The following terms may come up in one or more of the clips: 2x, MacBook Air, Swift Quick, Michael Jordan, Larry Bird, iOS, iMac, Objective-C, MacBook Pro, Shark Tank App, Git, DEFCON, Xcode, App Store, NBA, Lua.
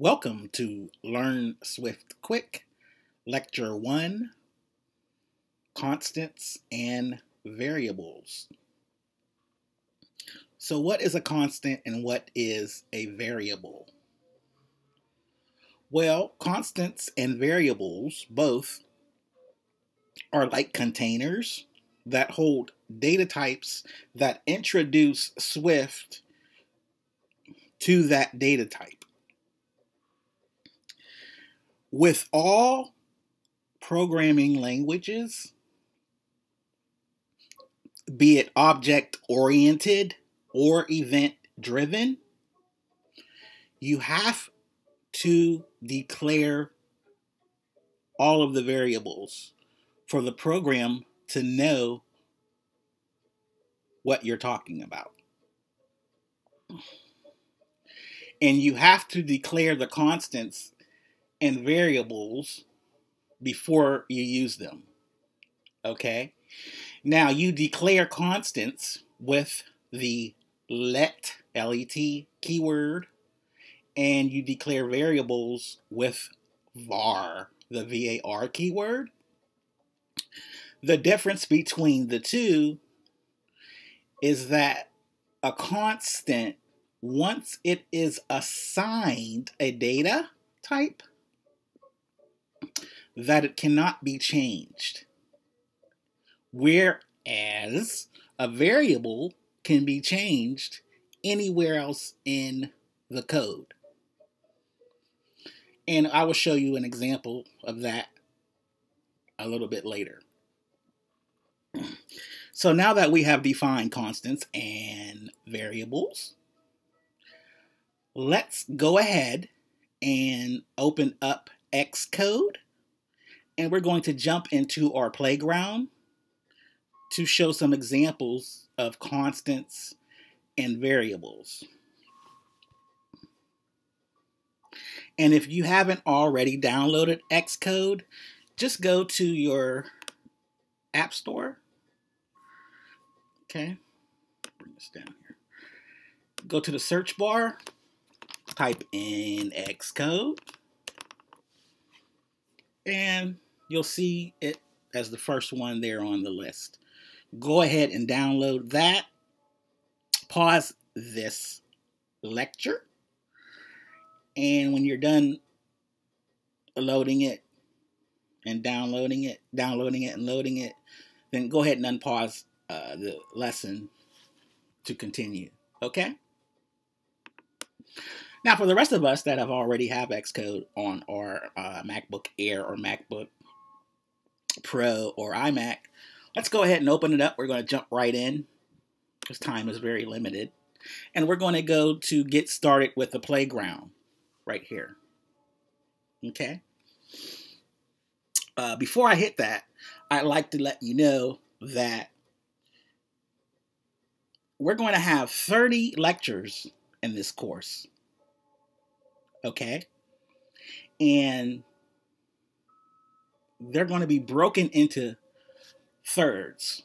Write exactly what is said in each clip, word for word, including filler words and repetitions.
Welcome to Learn Swift Quick, Lecture one, Constants and Variables. So what is a constant and what is a variable? Well, constants and variables both are like containers that hold data types that introduce Swift to that data type. With all programming languages, be it object-oriented or event-driven, you have to declare all of the variables for the program to know what you're talking about. And you have to declare the constants and variables before you use them, okay? Now you declare constants with the let, L E T keyword, and you declare variables with var, the V A R keyword. The difference between the two is that a constant, once it is assigned a data type, that it cannot be changed, whereas a variable can be changed anywhere else in the code. And I will show you an example of that a little bit later. So now that we have defined constants and variables, let's go ahead and open up Xcode, and we're going to jump into our playground to show some examples of constants and variables. And if you haven't already downloaded Xcode, just go to your App Store. Okay, bring this down here. Go to the search bar, type in Xcode, and you'll see it as the first one there on the list. Go ahead and download that. Pause this lecture. And when you're done loading it and downloading it, downloading it and loading it, then go ahead and unpause uh, the lesson to continue. Okay? Now, for the rest of us that have already have Xcode on our uh, MacBook Air or MacBook Pro or iMac, let's go ahead and open it up. We're going to jump right in because time is very limited. And we're going to go to get started with the playground right here. Okay. Uh, before I hit that, I'd like to let you know that we're going to have thirty lectures in this course. Okay, and they're going to be broken into thirds.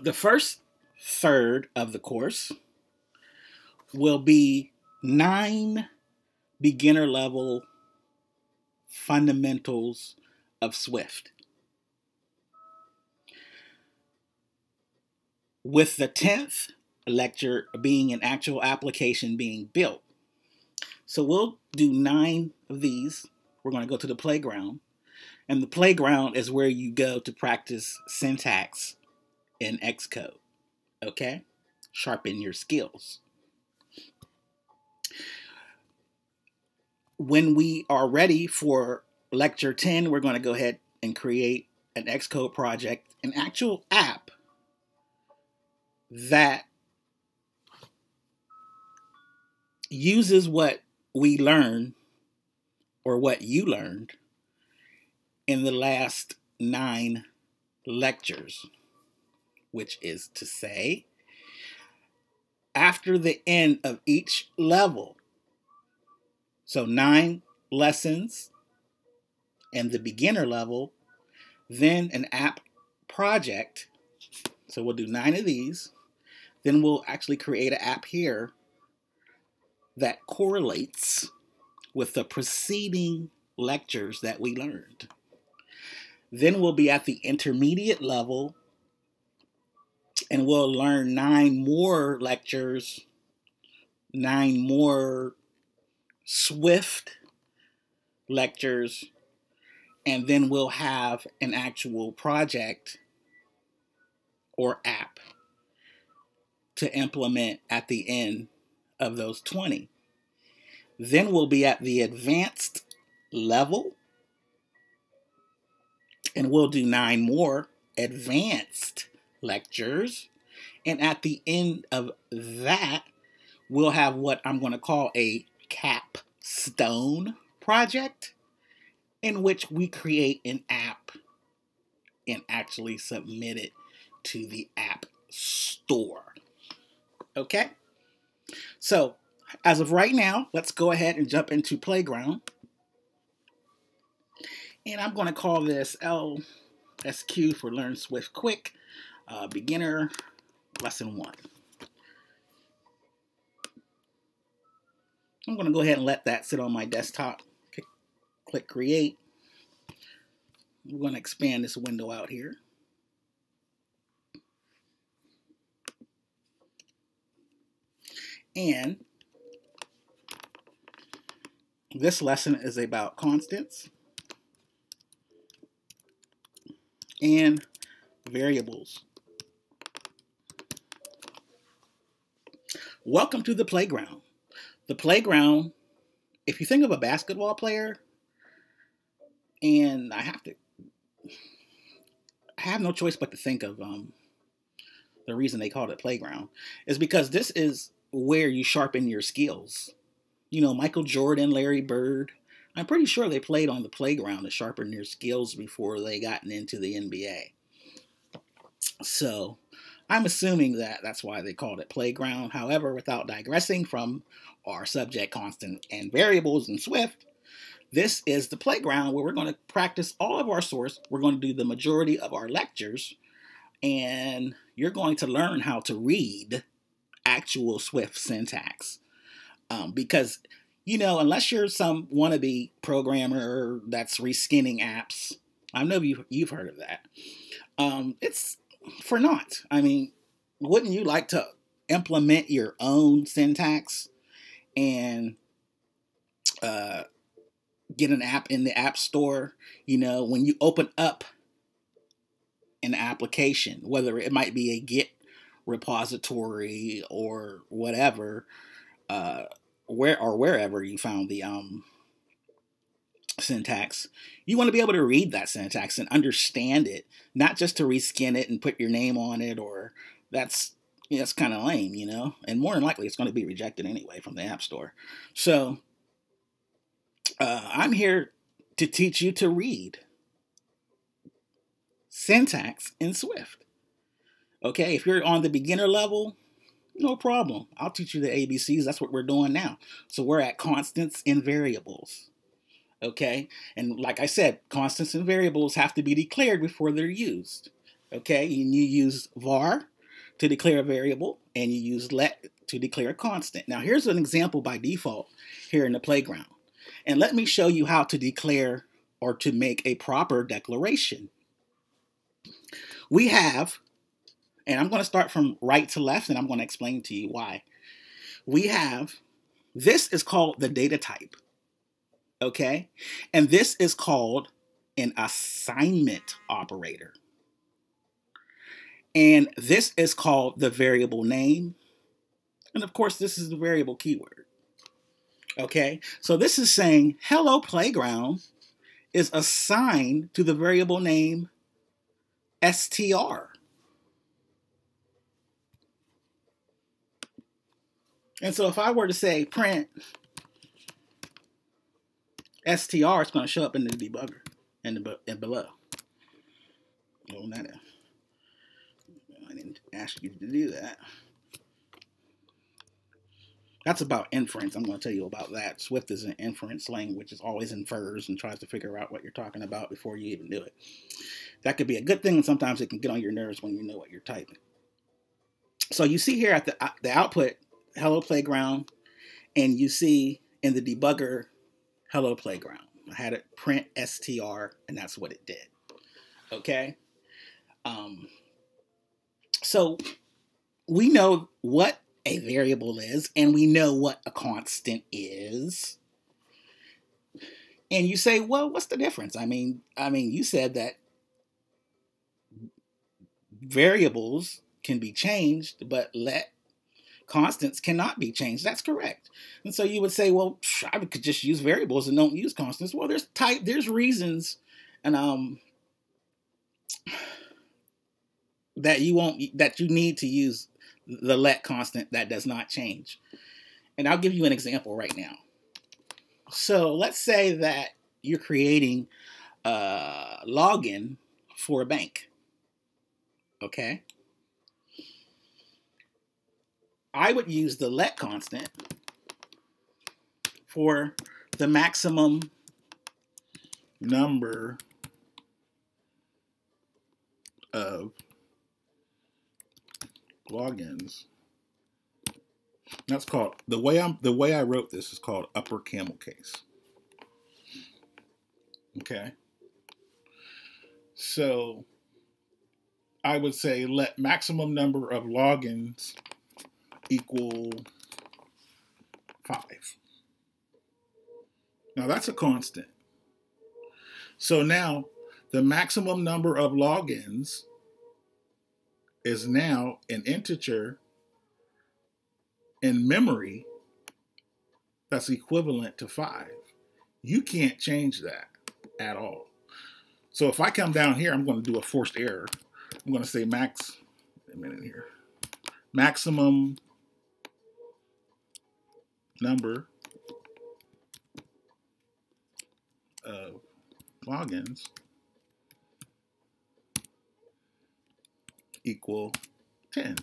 The first third of the course will be nine beginner level fundamentals of Swift, with the tenth lecture being an actual application being built. So we'll do nine of these. We're going to go to the playground. And the playground is where you go to practice syntax in Xcode. Okay? Sharpen your skills. When we are ready for lecture ten, we're going to go ahead and create an Xcode project, an actual app that uses what we learn, or what you learned in the last nine lectures, which is to say, after the end of each level, so nine lessons and the beginner level, then an app project. So we'll do nine of these, then we'll actually create an app here that correlates with the preceding lectures that we learned. Then we'll be at the intermediate level, and we'll learn nine more lectures, nine more Swift lectures, and then we'll have an actual project or app to implement at the end of those twenty. Then we'll be at the advanced level, and we'll do nine more advanced lectures. And at the end of that, we'll have what I'm going to call a capstone project, in which we create an app and actually submit it to the App Store. Okay? So, as of right now, let's go ahead and jump into Playground. And I'm going to call this L S Q for Learn Swift Quick, uh, Beginner Lesson one. I'm going to go ahead and let that sit on my desktop. Click Create. We're going to expand this window out here. And this lesson is about constants and variables. Welcome to the playground. The playground, if you think of a basketball player, and I have to, I have no choice but to think of um, the reason they called it playground, is because this is where you sharpen your skills. You know, Michael Jordan, Larry Bird, I'm pretty sure they played on the playground to sharpen their skills before they gotten into the N B A. So I'm assuming that that's why they called it playground. However, without digressing from our subject, constant and variables in Swift, this is the playground where we're going to practice all of our source. We're going to do the majority of our lectures, and you're going to learn how to read actual Swift syntax. Um, because, you know, unless you're some wannabe programmer that's reskinning apps, I know you've, you've heard of that. Um, it's for naught. I mean, wouldn't you like to implement your own syntax and uh, get an app in the App Store? You know, when you open up an application, whether it might be a Git repository or whatever, uh, where or wherever you found the um, syntax, you want to be able to read that syntax and understand it, not just to reskin it and put your name on it. Or that's you know, that's kind of lame, you know. And more than likely, it's going to be rejected anyway from the App Store. So uh, I'm here to teach you to read syntax in Swift. Okay, if you're on the beginner level, no problem. I'll teach you the A B Cs. That's what we're doing now. So we're at constants and variables. Okay, and like I said, constants and variables have to be declared before they're used. Okay, and you use var to declare a variable, and you use let to declare a constant. Now here's an example by default here in the playground. And let me show you how to declare or to make a proper declaration. We have... and I'm going to start from right to left, and I'm going to explain to you why. We have, this is called the data type, okay? And this is called an assignment operator. And this is called the variable name. And of course, this is the variable keyword, okay? So this is saying, hello playground is assigned to the variable name S T R. And so if I were to say print S T R, it's going to show up in the debugger and, the, and below. Well, not a, I didn't ask you to do that. That's about inference. I'm going to tell you about that. Swift is an inference language. It always infers and tries to figure out what you're talking about before you even do it. That could be a good thing, and sometimes it can get on your nerves when you know what you're typing. So you see here at the, the output, hello playground, and you see in the debugger Hello Playground. I had it print S T R, and that's what it did. Okay? Um, so we know what a variable is, and we know what a constant is. And you say, well, what's the difference? I mean, I mean, you said that variables can be changed, but let constants cannot be changed. That's correct. And so you would say, well, I could just use variables and don't use constants. Well, there's type, there's reasons, and um, that you won't, that you need to use the let constant that does not change. And I'll give you an example right now. So let's say that you're creating a login for a bank. Okay. I would use the let constant for the maximum number of logins. That's called, the way I'm the way I wrote this is called upper camel case. Okay. So I would say let maximum number of logins equal five. Now that's a constant. So now the maximum number of logins is now an integer in memory that's equivalent to five. You can't change that at all. So if I come down here, I'm going to do a forced error. I'm going to say max, a minute here, maximum number of logins equal ten.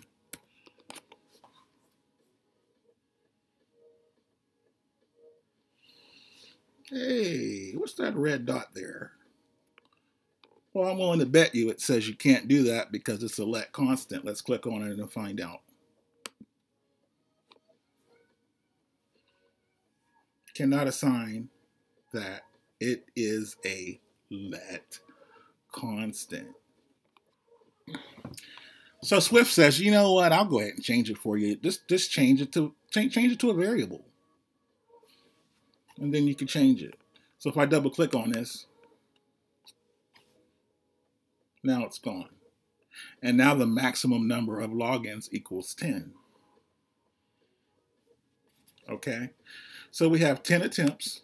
Hey, what's that red dot there? Well, I'm willing to bet you it says you can't do that because it's a let constant. Let's click on it and find out. Cannot assign that it is a let constant. So Swift says, you know what? I'll go ahead and change it for you. Just just change it to change change it to a variable, and then you can change it. So if I double click on this, now it's gone, and now the maximum number of logins equals ten. Okay. So we have ten attempts.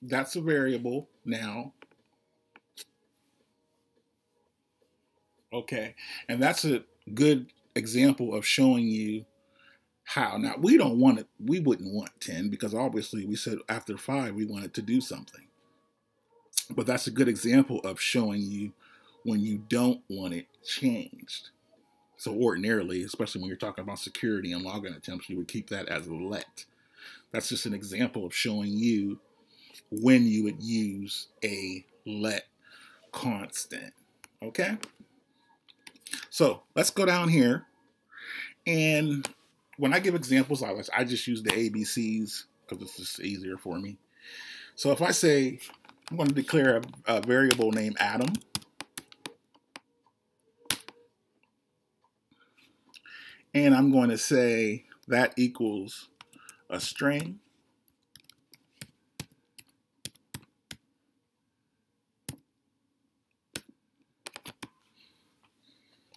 That's a variable now. Okay, and that's a good example of showing you how. Now we don't want it, we wouldn't want ten because obviously we said after five we wanted to do something. But that's a good example of showing you when you don't want it changed. So ordinarily, especially when you're talking about security and login attempts, you would keep that as a let. That's just an example of showing you when you would use a let constant, okay? So let's go down here, and when I give examples, I, I just use the A B Cs because it's just easier for me. So if I say, I'm going to declare a, a variable named Adam, and I'm going to say that equals a string,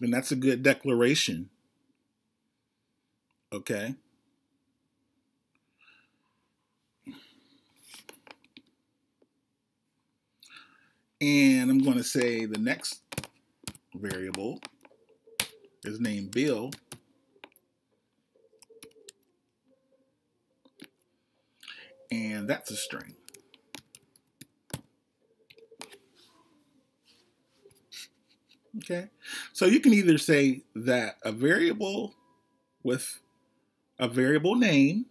and that's a good declaration. Okay. And I'm going to say the next variable is named Bill. And that's a string. Okay, so you can either say that a variable with a variable name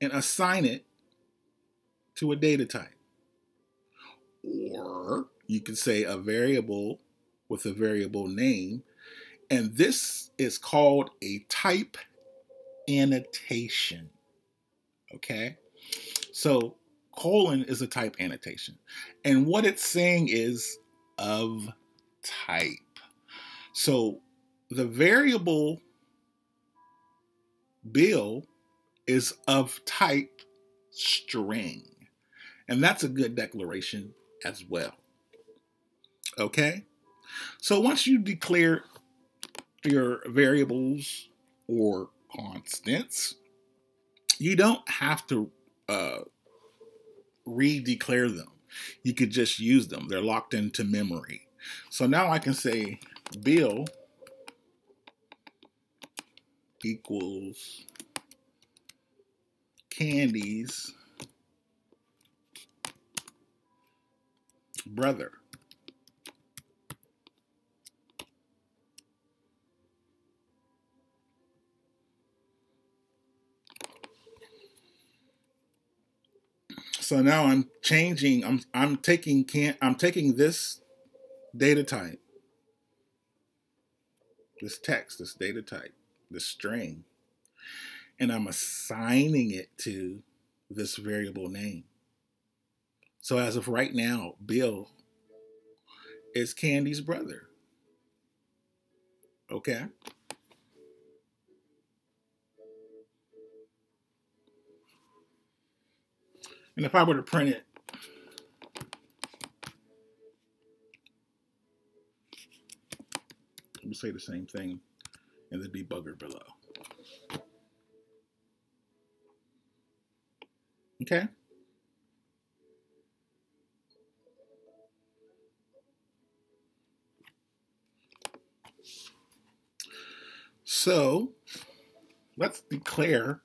and assign it to a data type, or you can say a variable with a variable name, and this is called a type annotation. Okay, So colon is a type annotation. And what it's saying is of type. So the variable Bill is of type string. And that's a good declaration as well. Okay? So once you declare your variables or constants, you don't have to uh, re-declare them. You could just use them. They're locked into memory. So now I can say Bill equals Candy's brother. So now I'm changing. I'm I'm taking can I'm taking this data type, this text, this data type, this string, and I'm assigning it to this variable name. So as of right now, Bill is Candy's brother. Okay. And if I were to print it, we'll say the same thing in the debugger below. Okay. So let's declare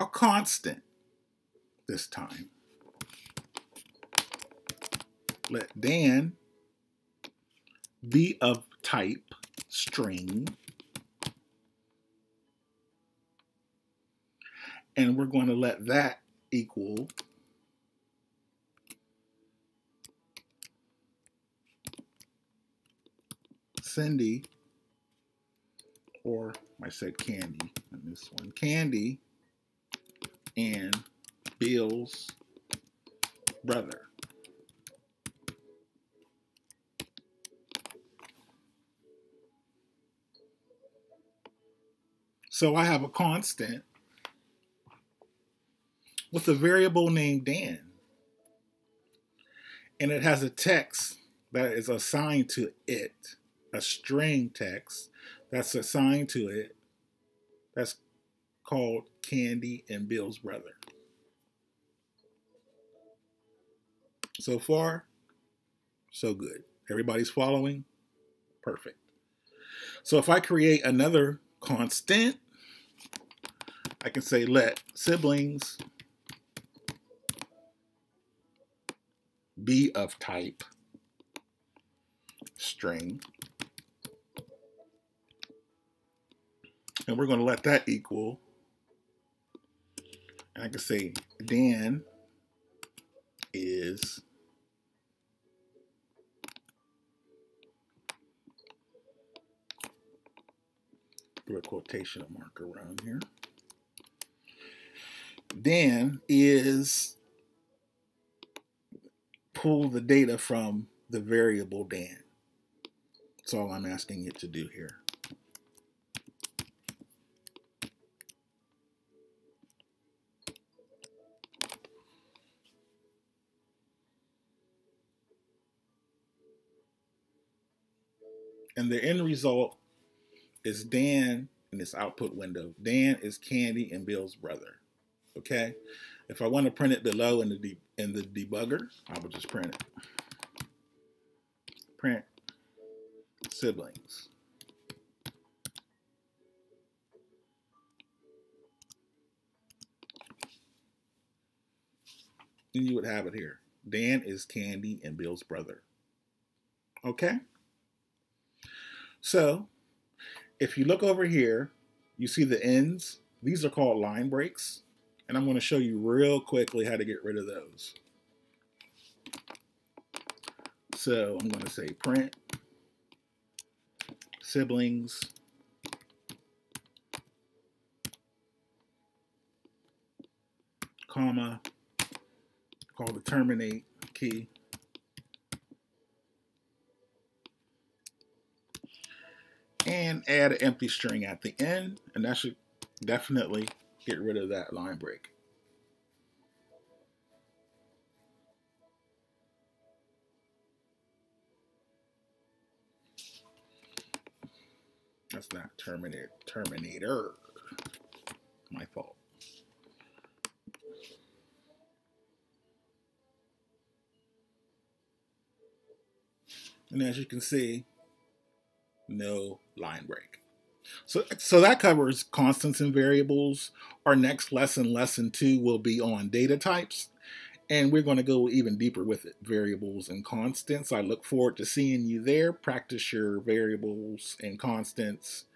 a constant. This time, let Dan be of type string, and we're going to let that equal Cindy, or I said Candy on this one, Candy and Bill's brother. So I have a constant with a variable named Dan, and it has a text that is assigned to it, a string text that's assigned to it that's called Candy and Bill's brother. So far, so good. Everybody's following? Perfect. So if I create another constant, I can say let siblings be of type string. And we're going to let that equal. And I can say Dan is through a quotation mark around here. Dan is pull the data from the variable Dan. That's all I'm asking it to do here. And the end result is Dan in this output window. Dan is Candy and Bill's brother. Okay. If I want to print it below in the de in the debugger, I will just print it. Print siblings. And you would have it here. Dan is Candy and Bill's brother. Okay. So if you look over here, you see the ends. These are called line breaks. And I'm going to show you real quickly how to get rid of those. So I'm going to say print siblings comma call the terminate key. And add an empty string at the end, and that should definitely get rid of that line break. That's not terminator, terminator, my fault. And as you can see, no line break. So, so that covers constants and variables. Our next lesson, lesson two, will be on data types. And we're going to go even deeper with it, variables and constants. I look forward to seeing you there. Practice your variables and constants.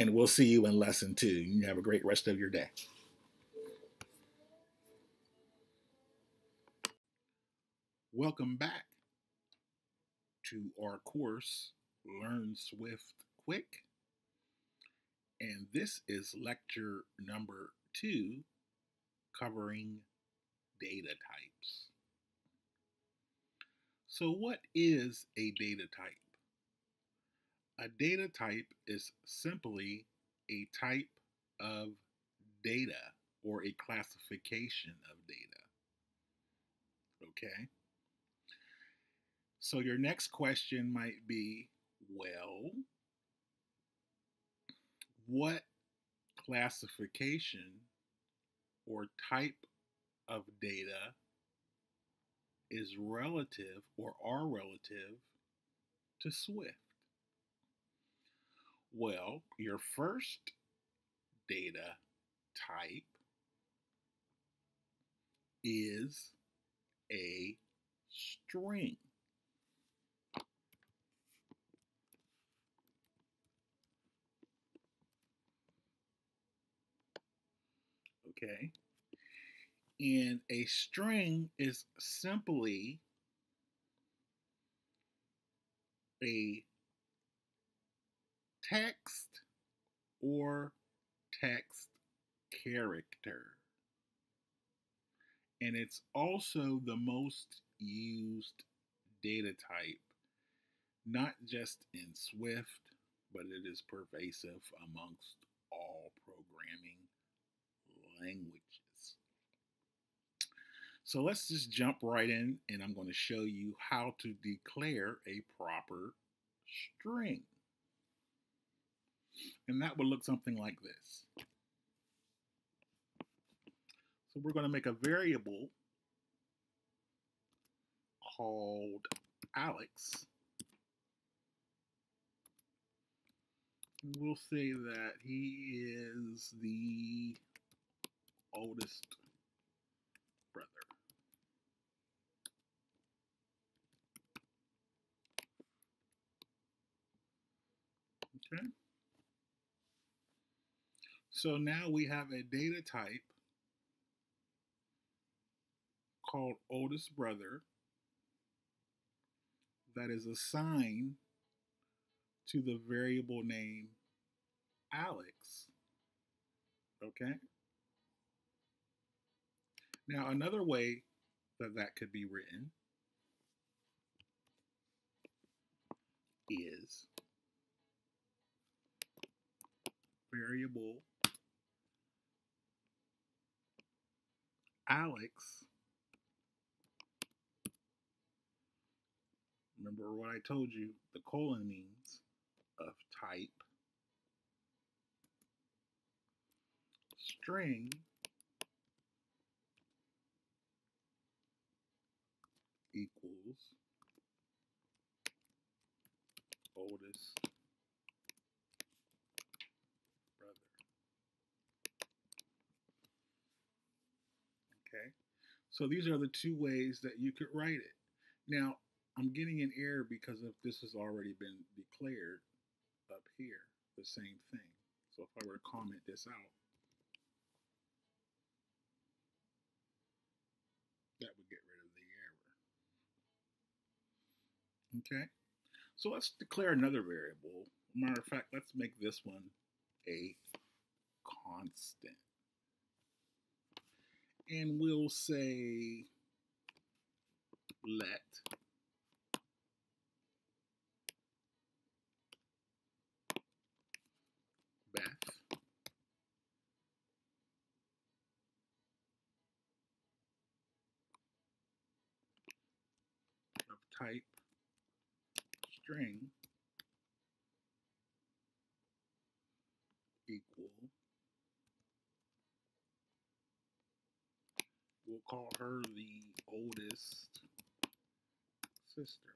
And we'll see you in lesson two. You have a great rest of your day. Welcome back to our course, Learn Swift Quick, and this is lecture number two, covering data types. So what is a data type? A data type is simply a type of data or a classification of data. Okay? So your next question might be, well, what classification or type of data is relative or are relative to Swift? Well, your first data type is a string. Okay, and a string is simply a text or text character, and it's also the most used data type, not just in Swift, but it is pervasive amongst all programming languages. So let's just jump right in, and I'm going to show you how to declare a proper string. And that would look something like this. So we're going to make a variable called Alex. And we'll say that he is the oldest brother. Okay. So now we have a data type called oldest brother that is assigned to the variable name Alex. Okay. Now, another way that that could be written is variable Alex. Remember what I told you, the colon means of type string equals oldest brother. Okay, so these are the two ways that you could write it. Now, I'm getting an error because of this has already been declared up here, the same thing. So if I were to comment this out, that would get rid of it. Okay, so let's declare another variable. Matter of fact, let's make this one a constant. And we'll say let Beth of type string equal, we'll call her the oldest sister.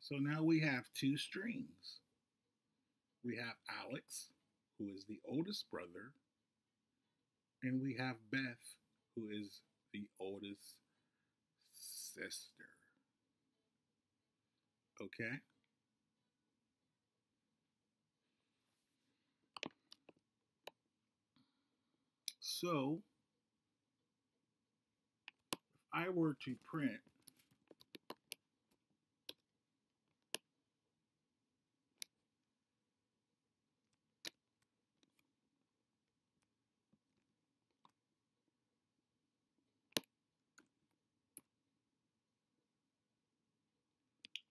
So now we have two strings. We have Alex, who is the oldest brother, and we have Beth, who is the oldest sister. Okay? So, if I were to print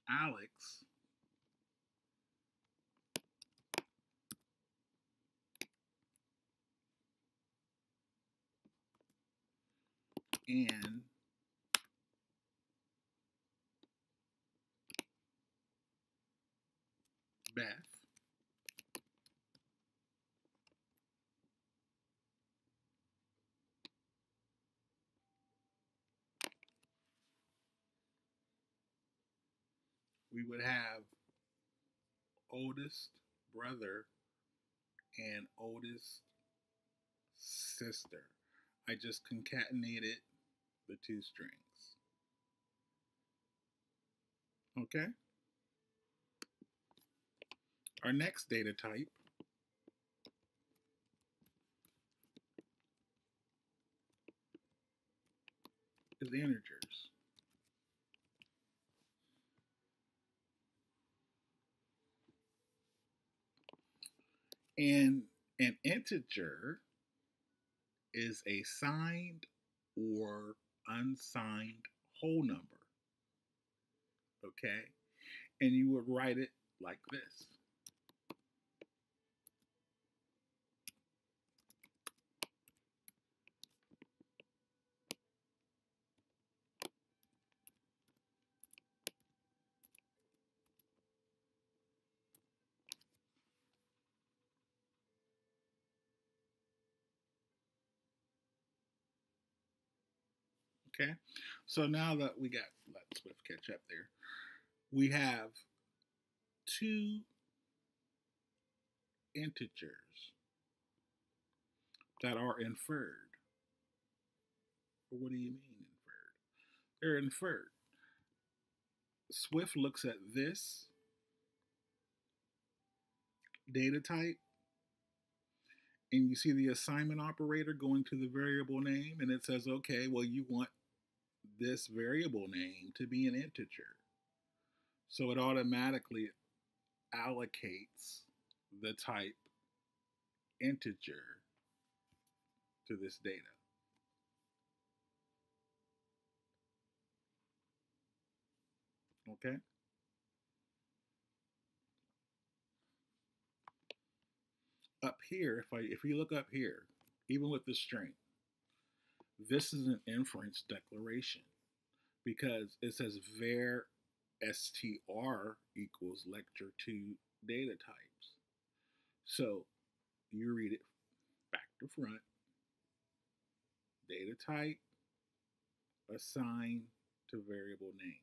Alex and Beth, we would have oldest brother and oldest sister. I just concatenated the two strings. Okay? Our next data type is integers. And an integer is a signed or unsigned whole number. Okay? And you would write it like this. Okay, so now that we got, let Swift catch up there, we have two integers that are inferred. What do you mean inferred? They're inferred. Swift looks at this data type, and you see the assignment operator going to the variable name, and it says, okay, well, you want this variable name to be an integer. So it automatically allocates the type integer to this data. Okay? Up here, if I if you look up here, even with the string, this is an inference declaration because it says var str equals lecture two data types. So you read it back to front. Data type assigned to variable name.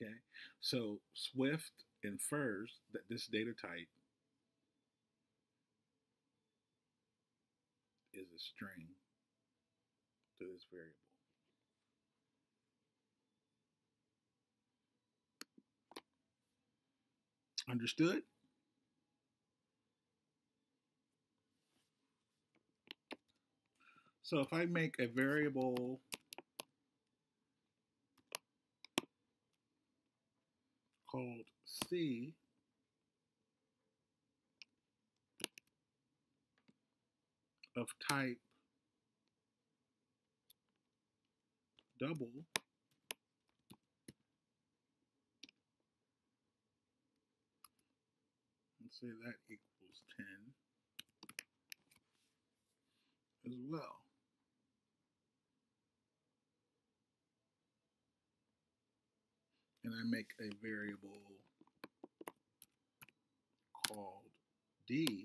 Okay, so Swift infers that this data type is a string to this variable. Understood? So if I make a variable called C of type double and say that equals ten as well. And I make a variable called D,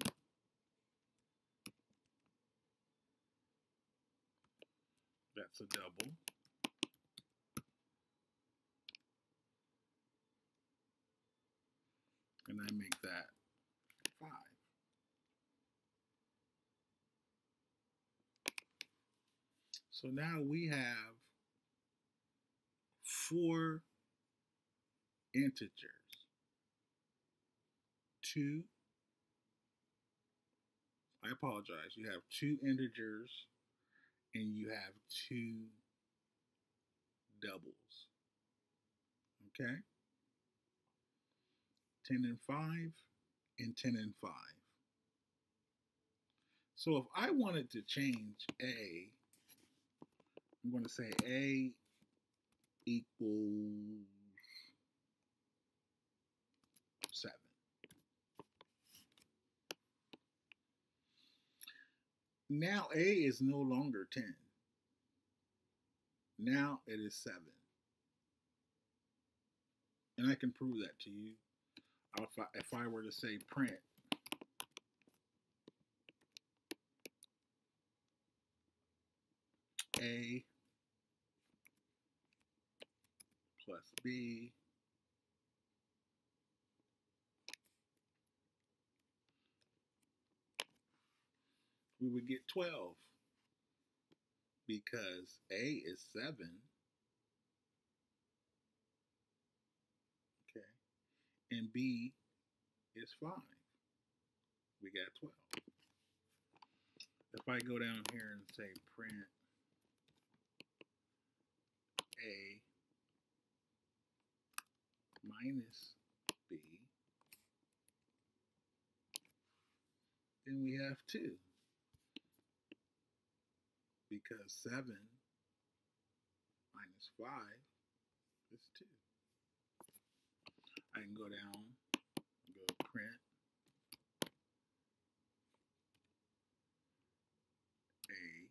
that's a double, and I make that five. So now we have four integers, two, I apologize, you have two integers and you have two doubles, okay? ten and five and ten and five. So if I wanted to change A, I'm going to say A equals seven. Now A is no longer ten. Now it is seven. And I can prove that to you. If I, if I were to say print A plus B we would get twelve because A is seven. Okay. And B is five. We got twelve. If I go down here and say print A minus B, then we have two. Because seven minus five is two. I can go down, go print A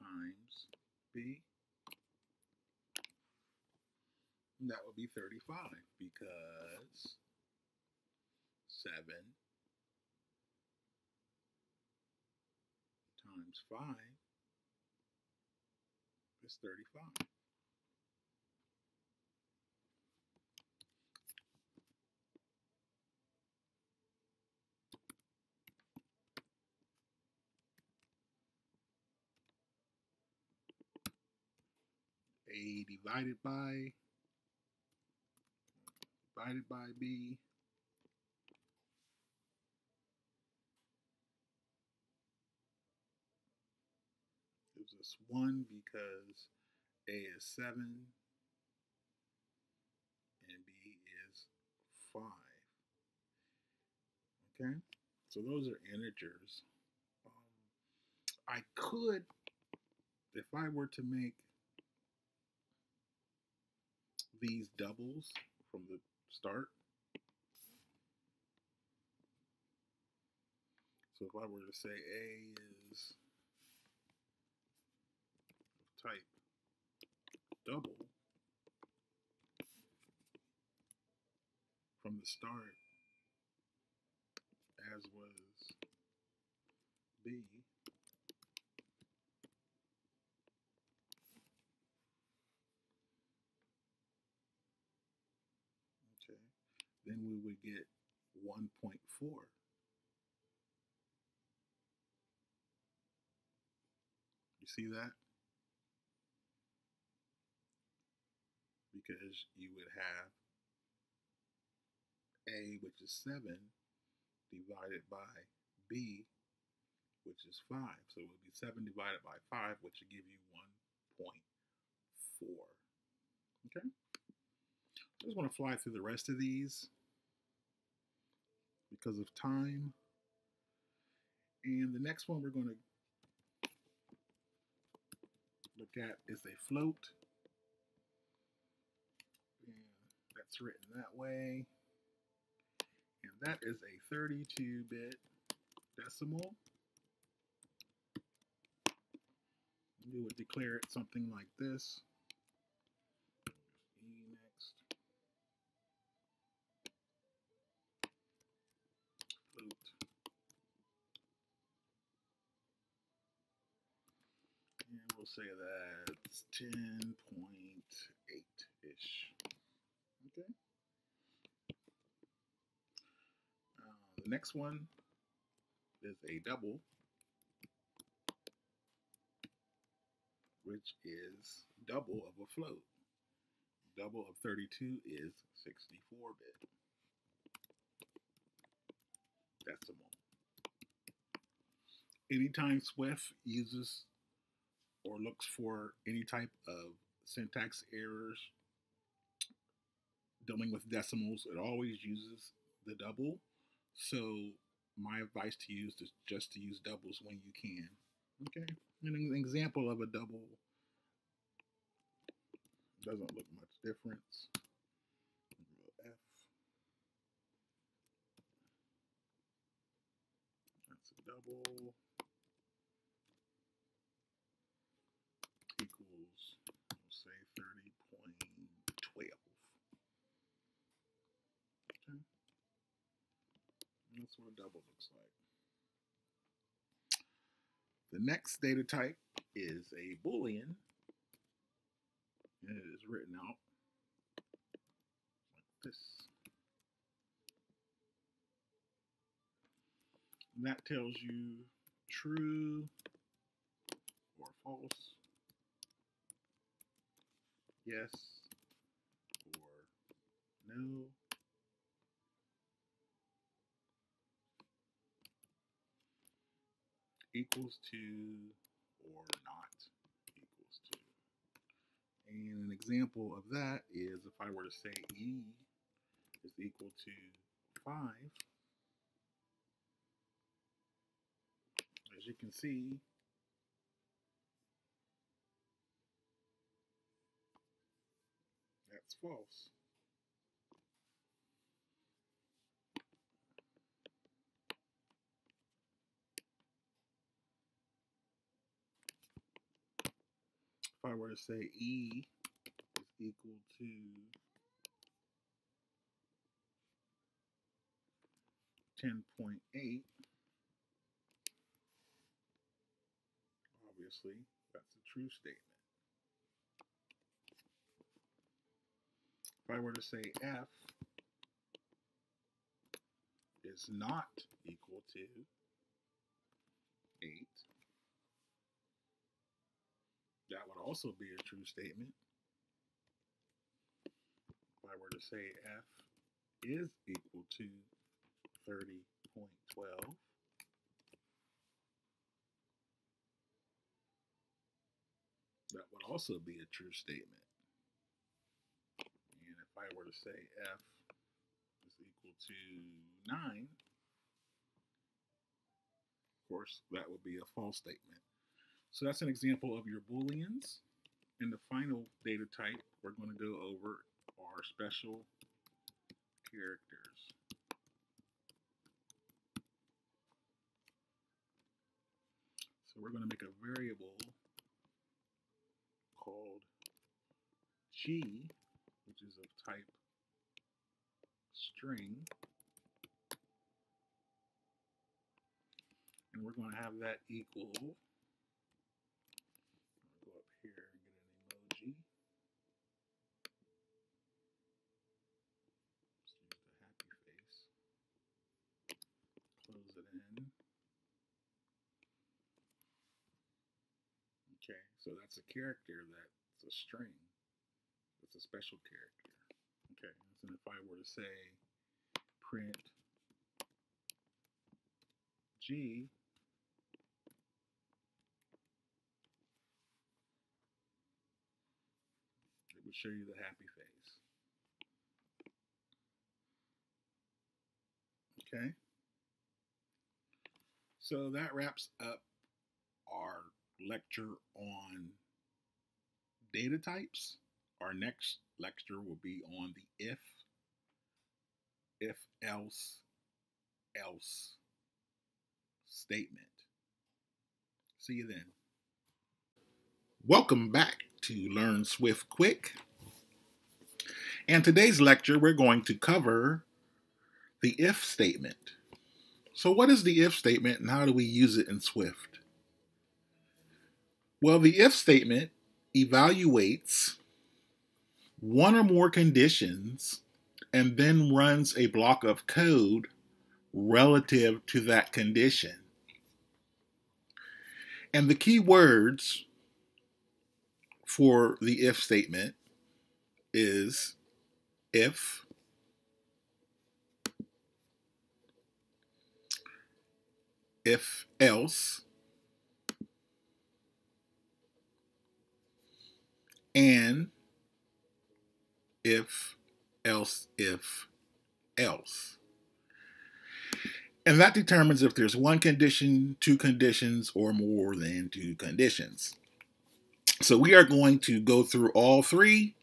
times B. And that would be thirty-five because seven times five is thirty-five. A divided by divided by B. It's one because A is seven and B is five. Okay, so those are integers. Um, I could, if I were to make these doubles from the start, so if I were to say A is type double from the start, as was B, okay, then we would get one point four. You see that? Because you would have A, which is seven, divided by B, which is five. So it would be seven divided by five, which would give you one point four. Okay? I just want to fly through the rest of these because of time. And the next one we're going to look at is a float. And that's written that way. And that is a thirty-two bit decimal. We would declare it something like this. Next. Float. And we'll say that's ten point eight-ish. Okay. Uh, the next one is a double, which is double of a float. Double of thirty-two is sixty-four bit. Decimal. Anytime Swift uses or looks for any type of syntax errors dealing with decimals, it always uses the double. So my advice to you is just to use doubles when you can. Okay, and an example of a double doesn't look much difference. F. That's a double equals, we'll say thirty point twelve. Okay, that's what a double looks like. The next data type is a Boolean, and it is written out like this. And that tells you true or false, yes or no. Equals to or not equals to. And an example of that is if I were to say E is equal to five, as you can see, that's false. If I were to say E is equal to ten point eight, obviously that's a true statement. If I were to say F is not equal to eight, that would also be a true statement. If I were to say F is equal to thirty point one two, that would also be a true statement. And if I were to say F is equal to nine, of course, that would be a false statement. So that's an example of your Booleans. And the final data type we're going to go over are special characters. So we're going to make a variable called G, which is of type string. And we're going to have that equal. Okay, so that's a character, that's a string. It's a special character. Okay, and if I were to say print G, it would show you the happy face. Okay. So that wraps up our lecture on data types. Our next lecture will be on the if, if else, else statement. See you then. Welcome back to Learn Swift Quick. And today's lecture, we're going to cover the if statement. So what is the if statement and how do we use it in Swift? Well, the if statement evaluates one or more conditions and then runs a block of code relative to that condition. And the key words for the if statement is if, if else, and if else, if else. And that determines if there's one condition, two conditions, or more than two conditions. So we are going to go through all three.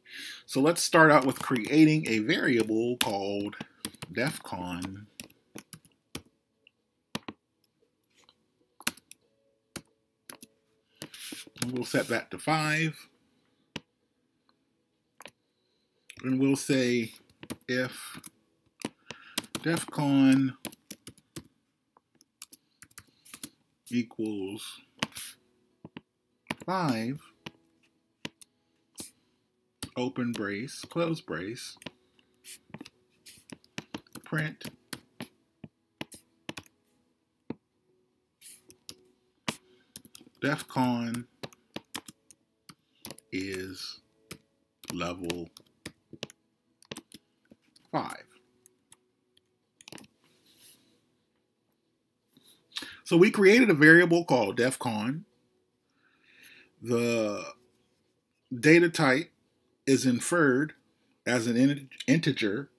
So let's start out with creating a variable called defcon and we'll set that to five. And we'll say if defcon equals five, open brace, close brace, print defcon is level five. So we created a variable called defcon. The data type is inferred as an integer.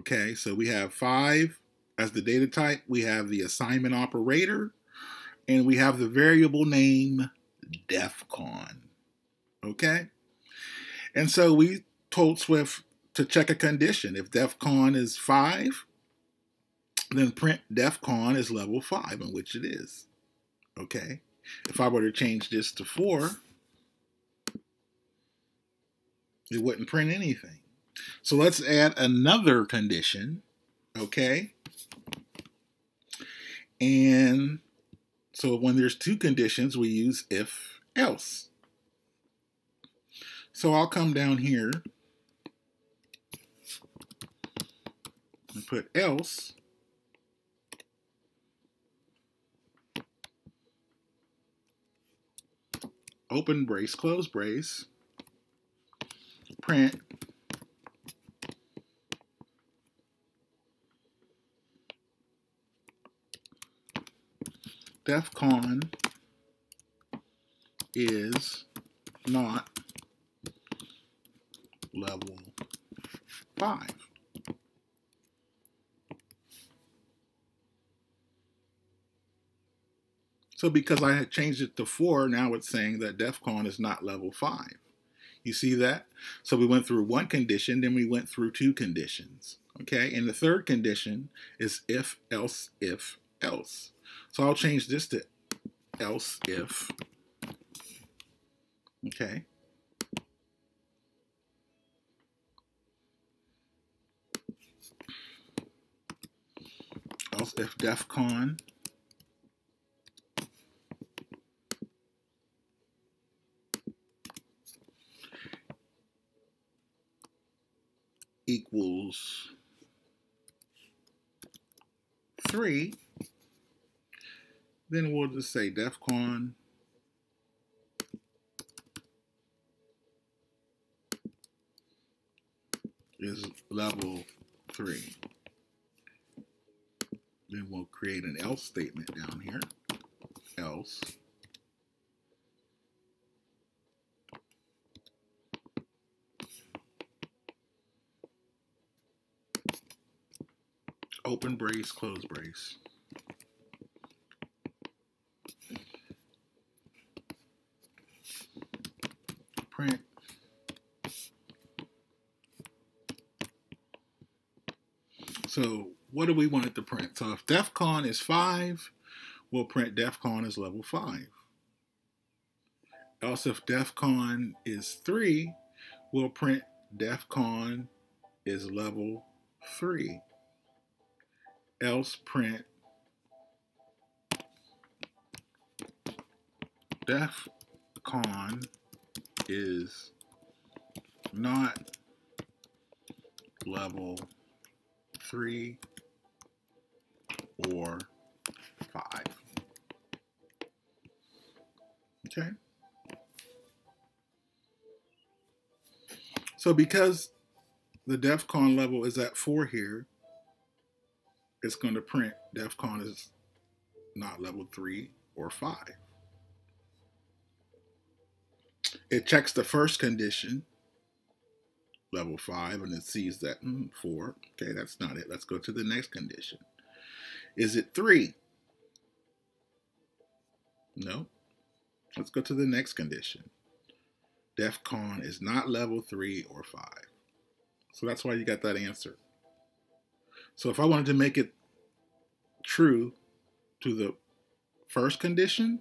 Okay, so we have five as the data type. We have the assignment operator, and we have the variable name defcon. Okay, and so we told Swift to check a condition. If defcon is five, then print defcon is level five, in which it is. Okay, if I were to change this to four, it wouldn't print anything. So let's add another condition, okay? And so when there's two conditions, we use if else. So I'll come down here and put else. Open brace, close brace, print defcon is not level five. So because I had changed it to four, now it's saying that defcon is not level five. You see that? So we went through one condition, then we went through two conditions. Okay, and the third condition is if, else, if, else. So I'll change this to else if. Okay. Else if defcon equals three, then we'll just say defcon is level three. Then we'll create an else statement down here, else. Open brace, close brace, print. So what do we want it to print? So if DEFCON is five, we'll print DEFCON is level five. Also, if DEFCON is three, we'll print DEFCON is level three. Else print DEFCON is not level three or five. Okay. So because the DEFCON level is at four here, it's going to print DEFCON is not level three or five. It checks the first condition, level five, and it sees that mm, four. Okay, that's not it. Let's go to the next condition. Is it three? No. Let's go to the next condition. DEFCON is not level three or five. So that's why you got that answer. So if I wanted to make it true to the first condition,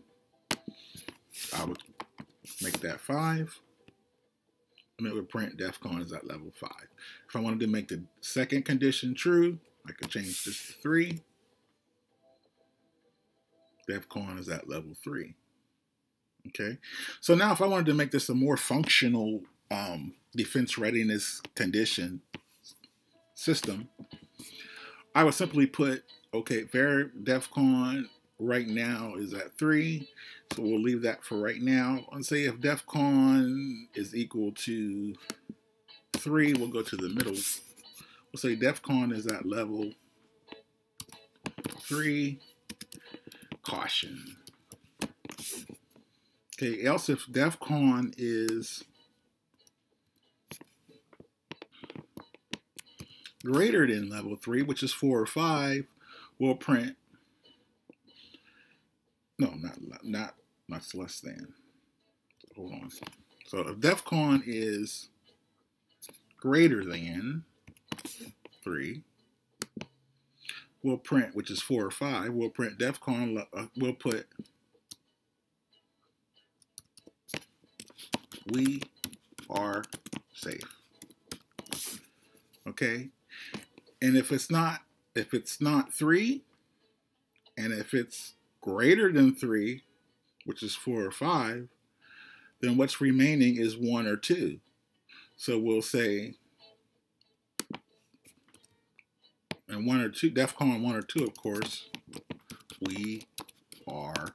I would make that five, and it would print DEFCON is at level five. If I wanted to make the second condition true, I could change this to three. DEFCON is at level three. Okay, so now if I wanted to make this a more functional um, defense readiness condition system, I would simply put, okay, var DEFCON right now is at three, so we'll leave that for right now. And say if DEFCON is equal to three, we'll go to the middle. We'll say DEFCON is at level three, caution. Okay, else if DEFCON is greater than level three, which is four or five, we'll print, no, not, not much less than, hold on. So if DEFCON is greater than three, we'll print, which is four or five, we'll print DEFCON, uh, we'll put we are safe. Okay, and if it's not if it's not three, and if it's greater than three, which is four or five, then what's remaining is one or two. So we'll say, and one or two, DEFCON one or two, of course, we are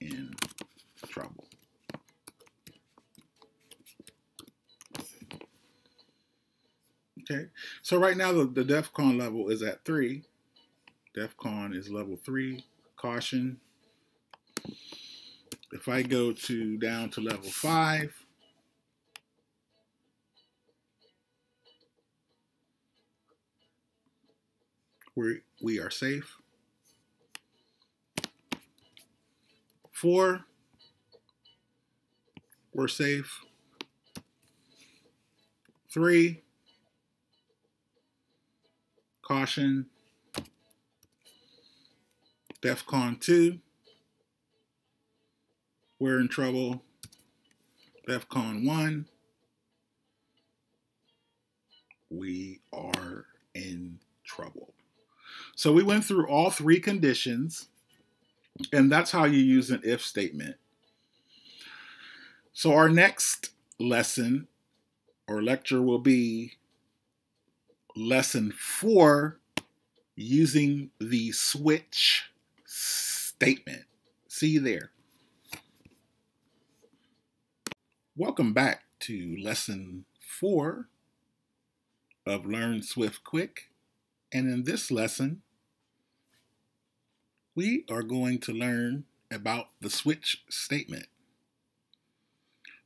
in trouble. Okay, so right now the, the DEFCON level is at three. DEFCON is level three, caution. If I go to down to level five, we we are safe. Four, we're safe. Three, caution. DEFCON two, we're in trouble. DEFCON one, we are in trouble. So we went through all three conditions, and that's how you use an if statement. So our next lesson or lecture will be Lesson four, using the switch statement. See you there. Welcome back to lesson four of Learn Swift Quick. And in this lesson, we are going to learn about the switch statement.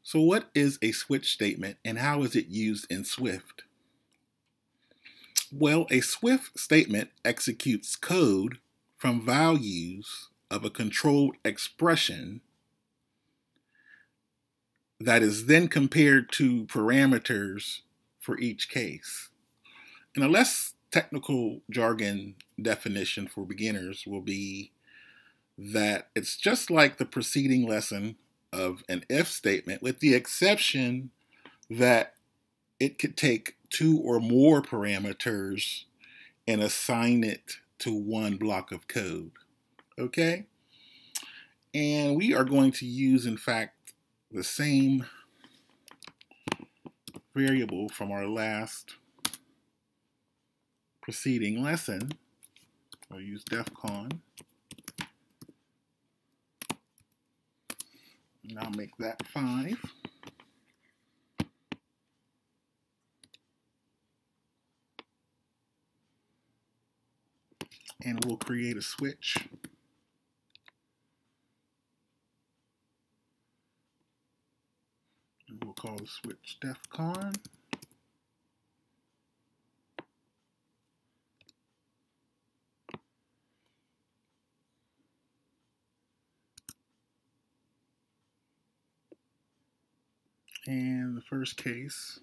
So what is a switch statement and how is it used in Swift? Well, a Swift statement executes code from values of a controlled expression that is then compared to parameters for each case. And a less technical jargon definition for beginners will be that it's just like the preceding lesson of an if statement, with the exception that it could take two or more parameters and assign it to one block of code. Okay? And we are going to use, in fact, the same variable from our last preceding lesson. I'll use DEFCON. And I'll make that five. And we'll create a switch. And we'll call the switch DEFCON. And the first case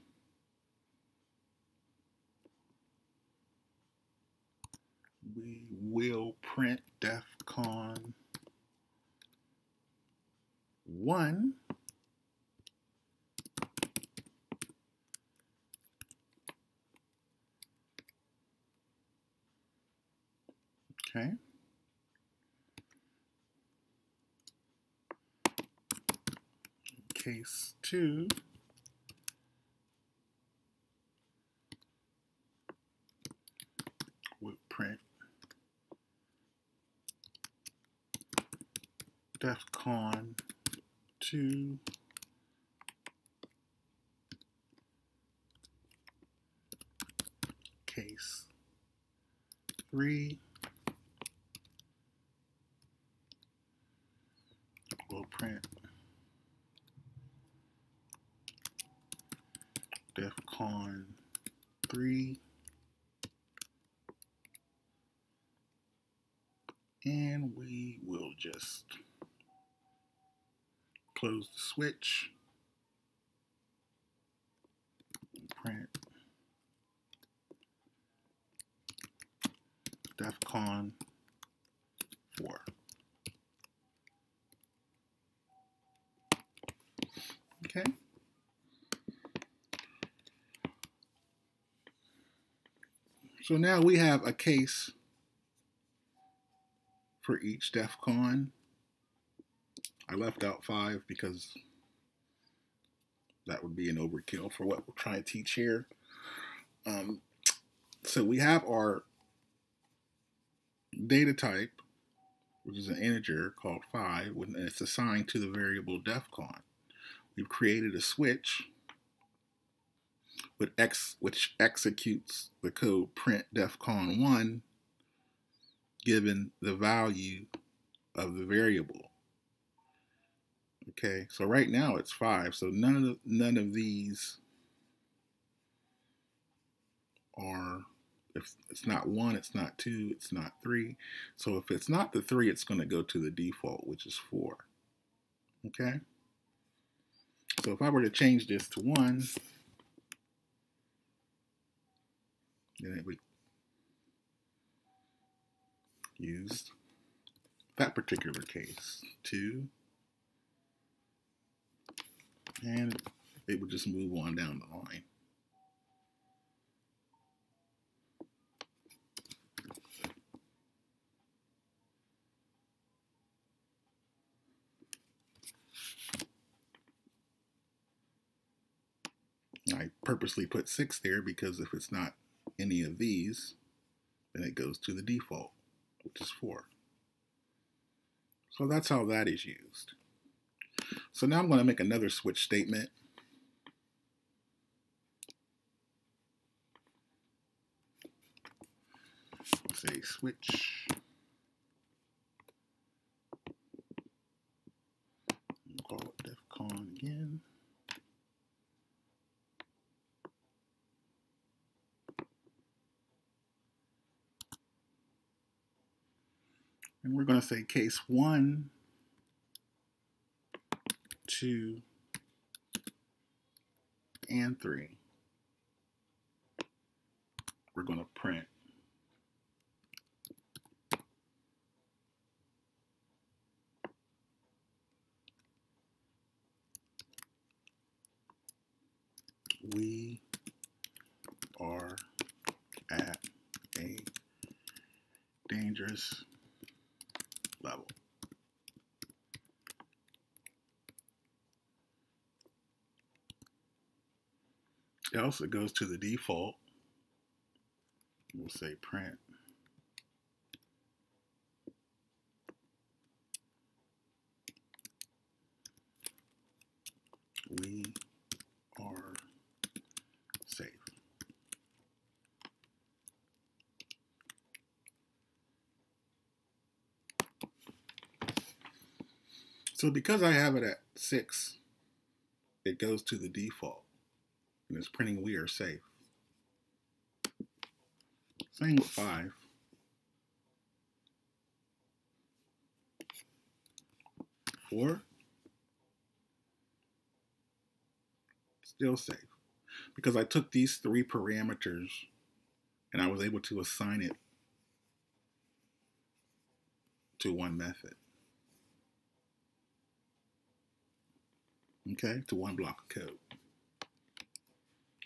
we will print DEFCON one, okay, case two, we'll print DEFCON two, case three, we'll print DEFCON three, and we will just close the switch, print DEFCON four. Okay. So now we have a case for each DEFCON. I left out five because that would be an overkill for what we're trying to teach here. Um, so we have our data type, which is an integer called five, and it's assigned to the variable DEFCON. We've created a switch with X, which executes the code print DEFCON one given the value of the variable. Okay, so right now it's five, so none of the, none of these are, if it's not one, it's not two, it's not three. So if it's not the three, it's going to go to the default, which is four. Okay, so if I were to change this to one, then it would use that particular case, two. And it would just move on down the line. I purposely put six there because if it's not any of these, then it goes to the default, which is four. So that's how that is used. So now I'm going to make another switch statement. Say switch. We'll call it DEFCON again. And we're going to say case one, two, and three, we're going to print we are at a dangerous level. Else it goes to the default. We'll say print we are safe. So because I have it at six, it goes to the default. And it's printing we are safe. Same with five. Four. Still safe. Because I took these three parameters and I was able to assign it to one method. Okay, to one block of code.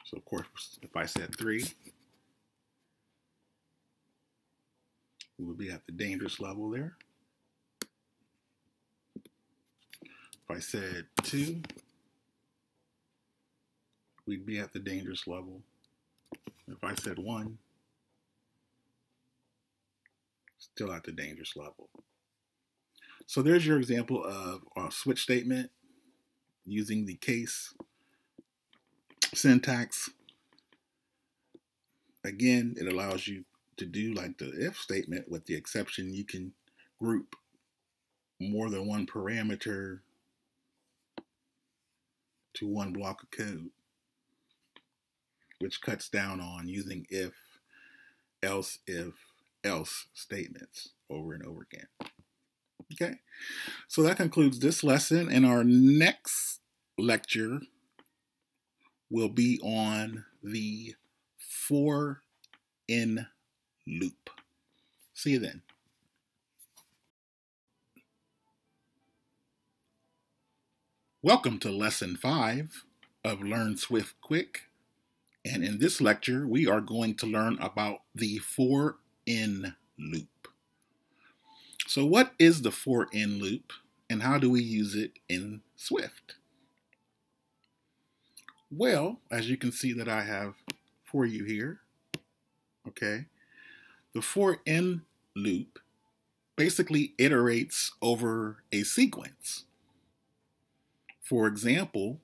So of course, if I said three, we would be at the dangerous level there. If I said two, we'd be at the dangerous level. If I said one, still at the dangerous level. So there's your example of a switch statement using the case syntax. Again, it allows you to do like the if statement with the exception. You can group more than one parameter to one block of code, which cuts down on using if, else, if, else statements over and over again. Okay, so that concludes this lesson. In our next lecture, will be on the for in loop. See you then. Welcome to lesson five of Learn Swift Quick. And in this lecture, we are going to learn about the for in loop. So what is the for in loop and how do we use it in Swift? Well, as you can see that I have for you here, okay, the for in loop basically iterates over a sequence. For example,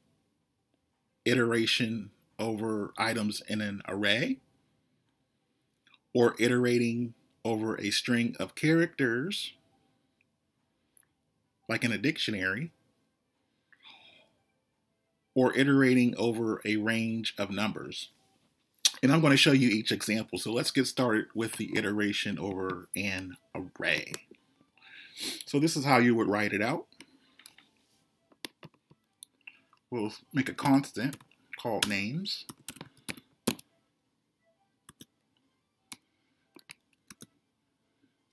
iteration over items in an array, or iterating over a string of characters, like in a dictionary, or iterating over a range of numbers. And I'm going to show you each example. So let's get started with the iteration over an array. So this is how you would write it out. We'll make a constant called names.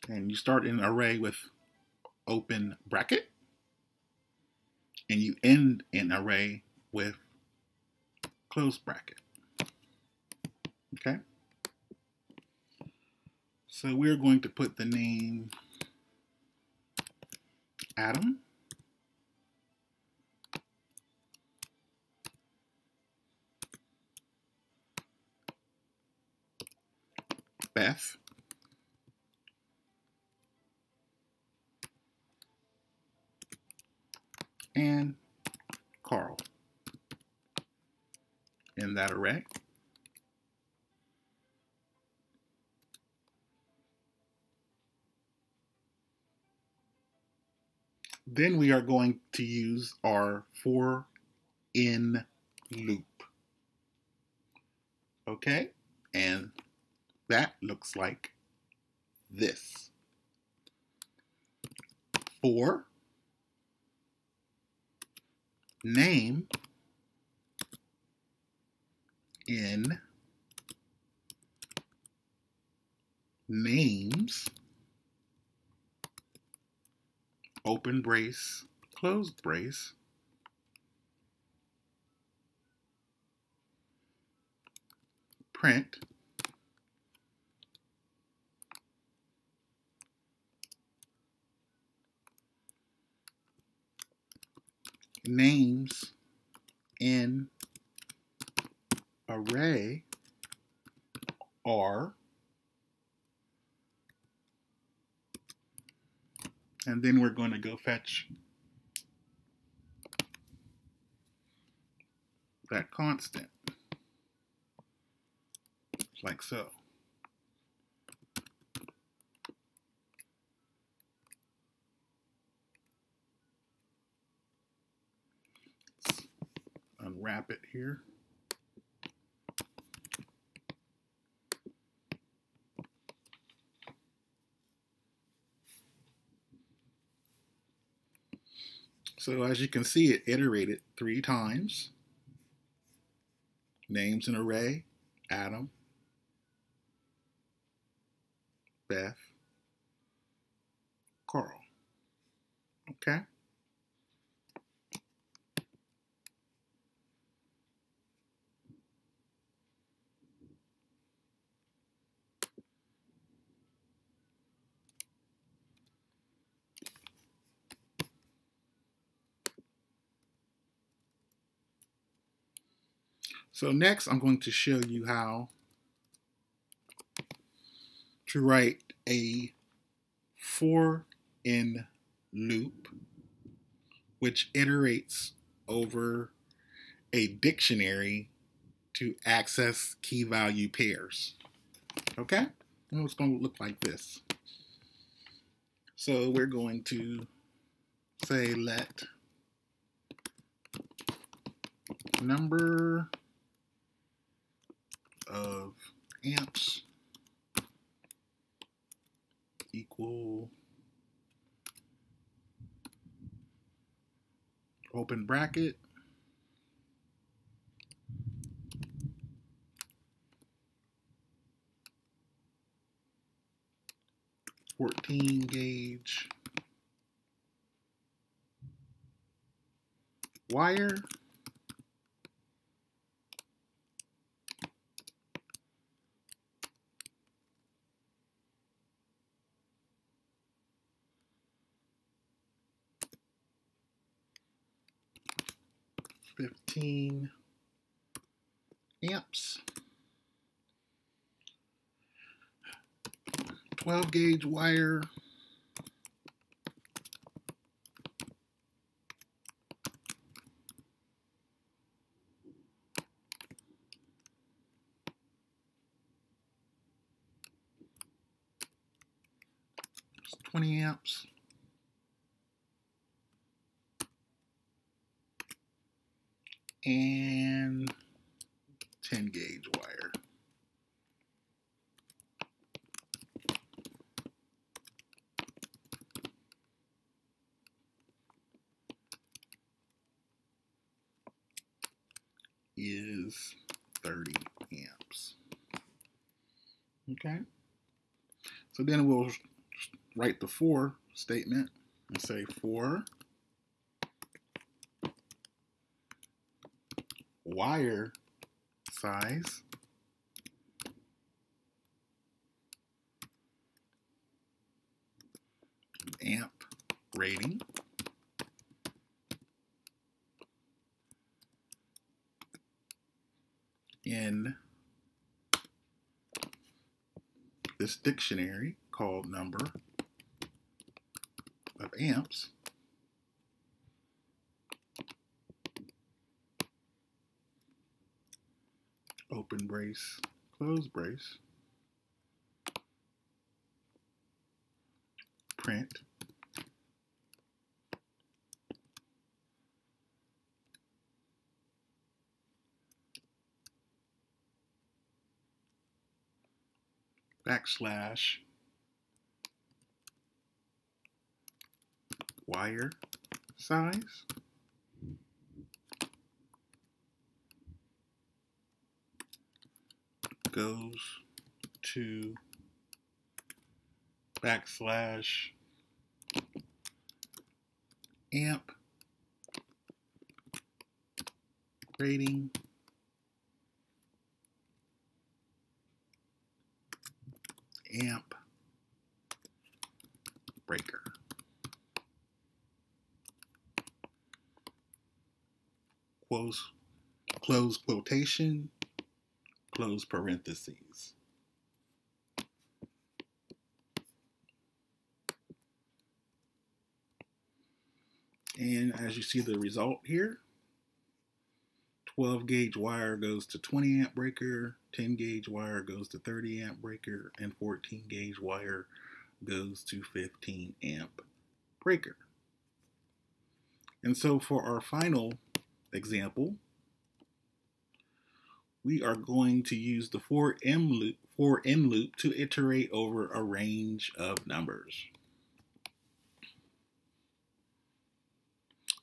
And you start an array with open bracket. And you end an array with close bracket. Okay, so we're going to put the name Adam, Beth, and Carl in that array. Then we are going to use our for in loop. Okay, and that looks like this. For name in names, open brace, closed brace, print, names in array are, and then we're going to go fetch that constant, like so. Let's unwrap it here. So as you can see, it iterated three times. Names in array, Adam, Beth, Carl. Okay. So next, I'm going to show you how to write a for-in loop, which iterates over a dictionary to access key-value pairs. Okay? And it's going to look like this. So we're going to say let number of amps equal open bracket fourteen gauge wire fifteen amps, twelve gauge wire, twenty amps, and ten gauge wire. Is thirty amps. Okay. So then we'll write the for statement and say for wire size amp rating in this dictionary called number of amps open brace, close brace, print, backslash, wire size, goes to backslash amp rating amp breaker. Close, close quotation, close parentheses. And as you see the result here, twelve gauge wire goes to twenty amp breaker, ten gauge wire goes to thirty amp breaker, and fourteen gauge wire goes to fifteen amp breaker. And so for our final example, we are going to use the for m loop to iterate over a range of numbers.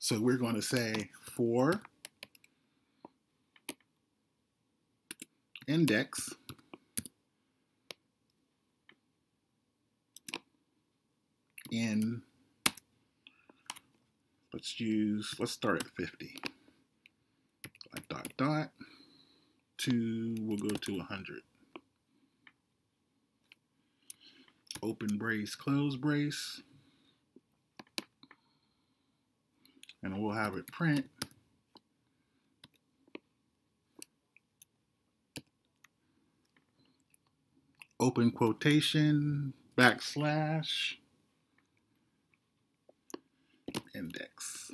So we're going to say for index in, let's use, let's start at fifty. Dot dot to, we'll go to one hundred. Open brace, close brace. And we'll have it print open quotation backslash index.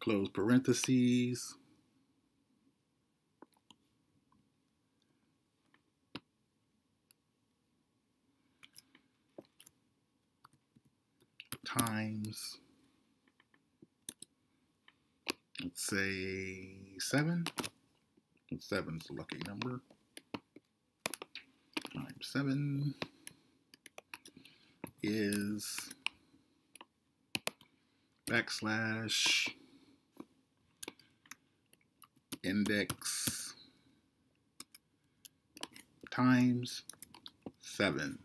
Close parentheses. Times, let's say seven. And seven's a lucky number. Times seven is backslash index times seven.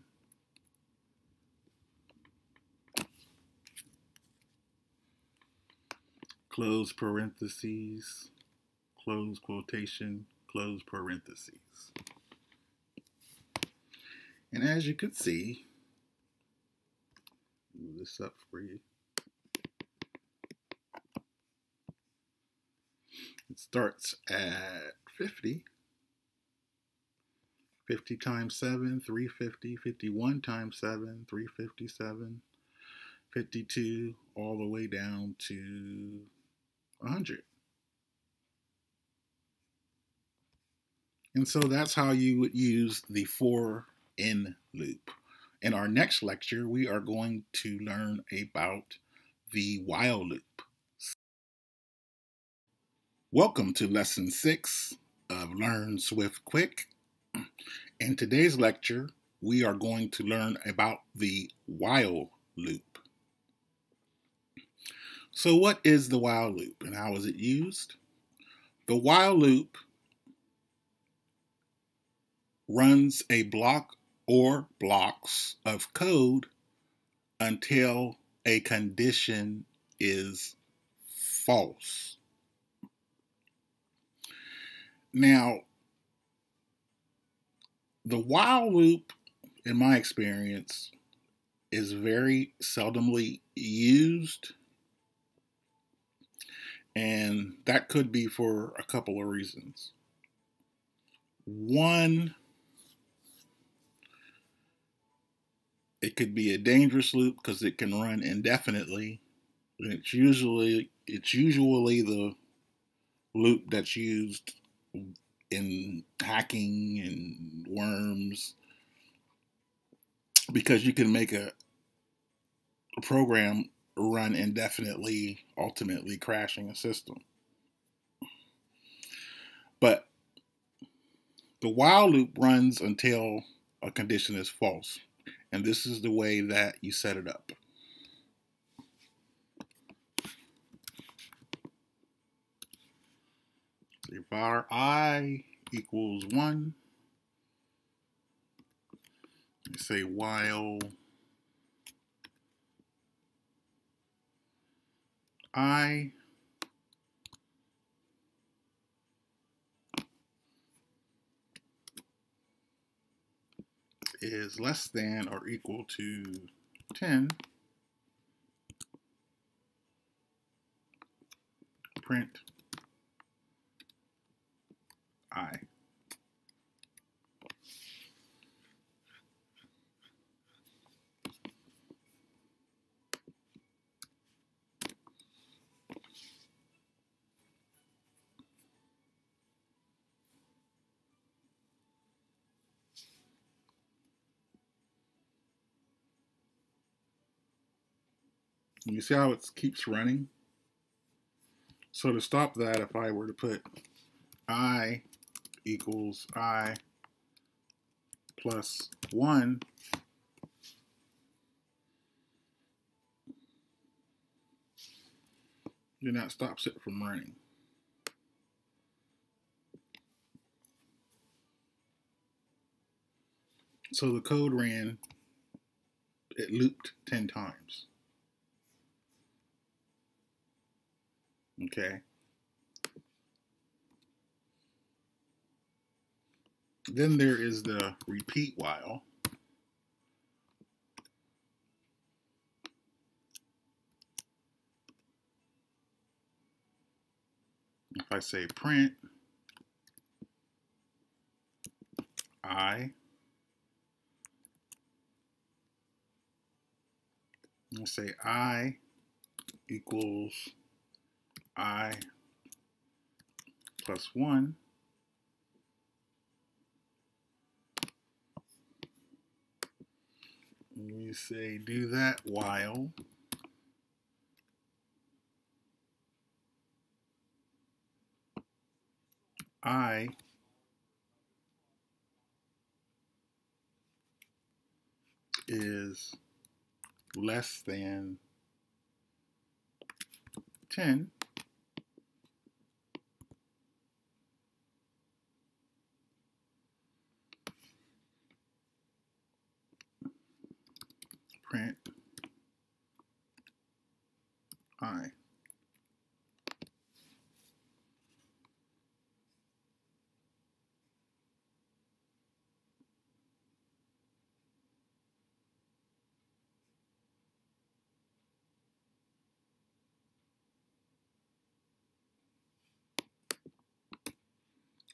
Close parentheses, close quotation, close parentheses. And as you can see, move this up for you. It starts at fifty. fifty times seven, three hundred fifty. fifty-one times seven, three hundred fifty-seven. fifty-two, all the way down to one hundred. And so that's how you would use the for in loop. In our next lecture, we are going to learn about the while loop. Welcome to Lesson six of Learn Swift Quick. In today's lecture, we are going to learn about the while loop. So what is the while loop and how is it used? The while loop runs a block or blocks of code until a condition is false. Now, the while loop, in my experience, is very seldomly used, and that could be for a couple of reasons. One, it could be a dangerous loop because it can run indefinitely, and it's usually it's usually the loop that's used in hacking and worms, because you can make a, a program run indefinitely, ultimately crashing a system. But the while loop runs until a condition is false, and this is the way that you set it up. If our I equals one, we say while I is less than or equal to ten, print I. You see how it keeps running? So to stop that, if I were to put I equals I plus one, then that stops it from running. So the code ran, it looped ten times. Okay. Then there is the repeat while. If I say print I, let's say I equals I plus one, we say do that while I is less than ten. Print I.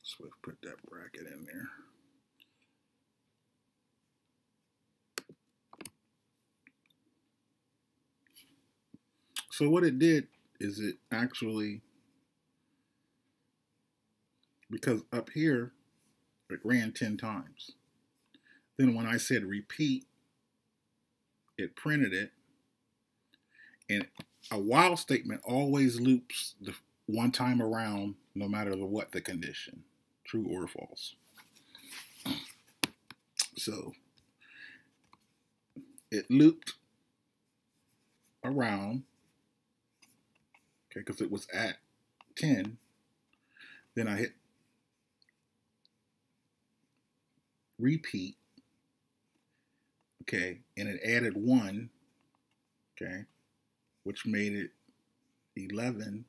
So we've put that bracket in there. So what it did is it actually, because up here, it ran ten times. Then when I said repeat, it printed it. And a while statement always loops the one time around, no matter what the condition, true or false. So it looped around. Okay, because it was at ten, then I hit repeat, okay, and it added one, okay, which made it eleven.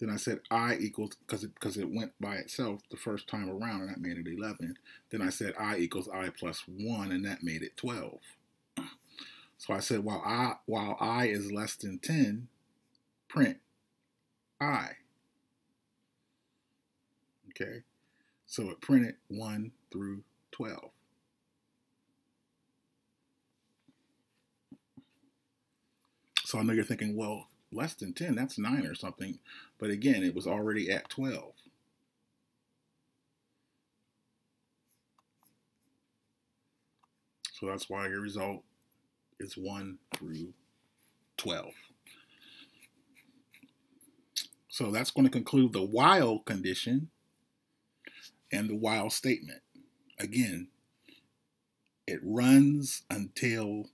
Then I said I equals, because it, because it went by itself the first time around, and that made it eleven. Then I said I equals I plus one, and that made it twelve. So I said while I, while I is less than ten, print I. Okay, so it printed one through twelve. So I know you're thinking, well, less than ten, that's nine or something. But again, it was already at twelve. So that's why your result is one through twelve. So that's going to conclude the while condition and the while statement. Again, it runs until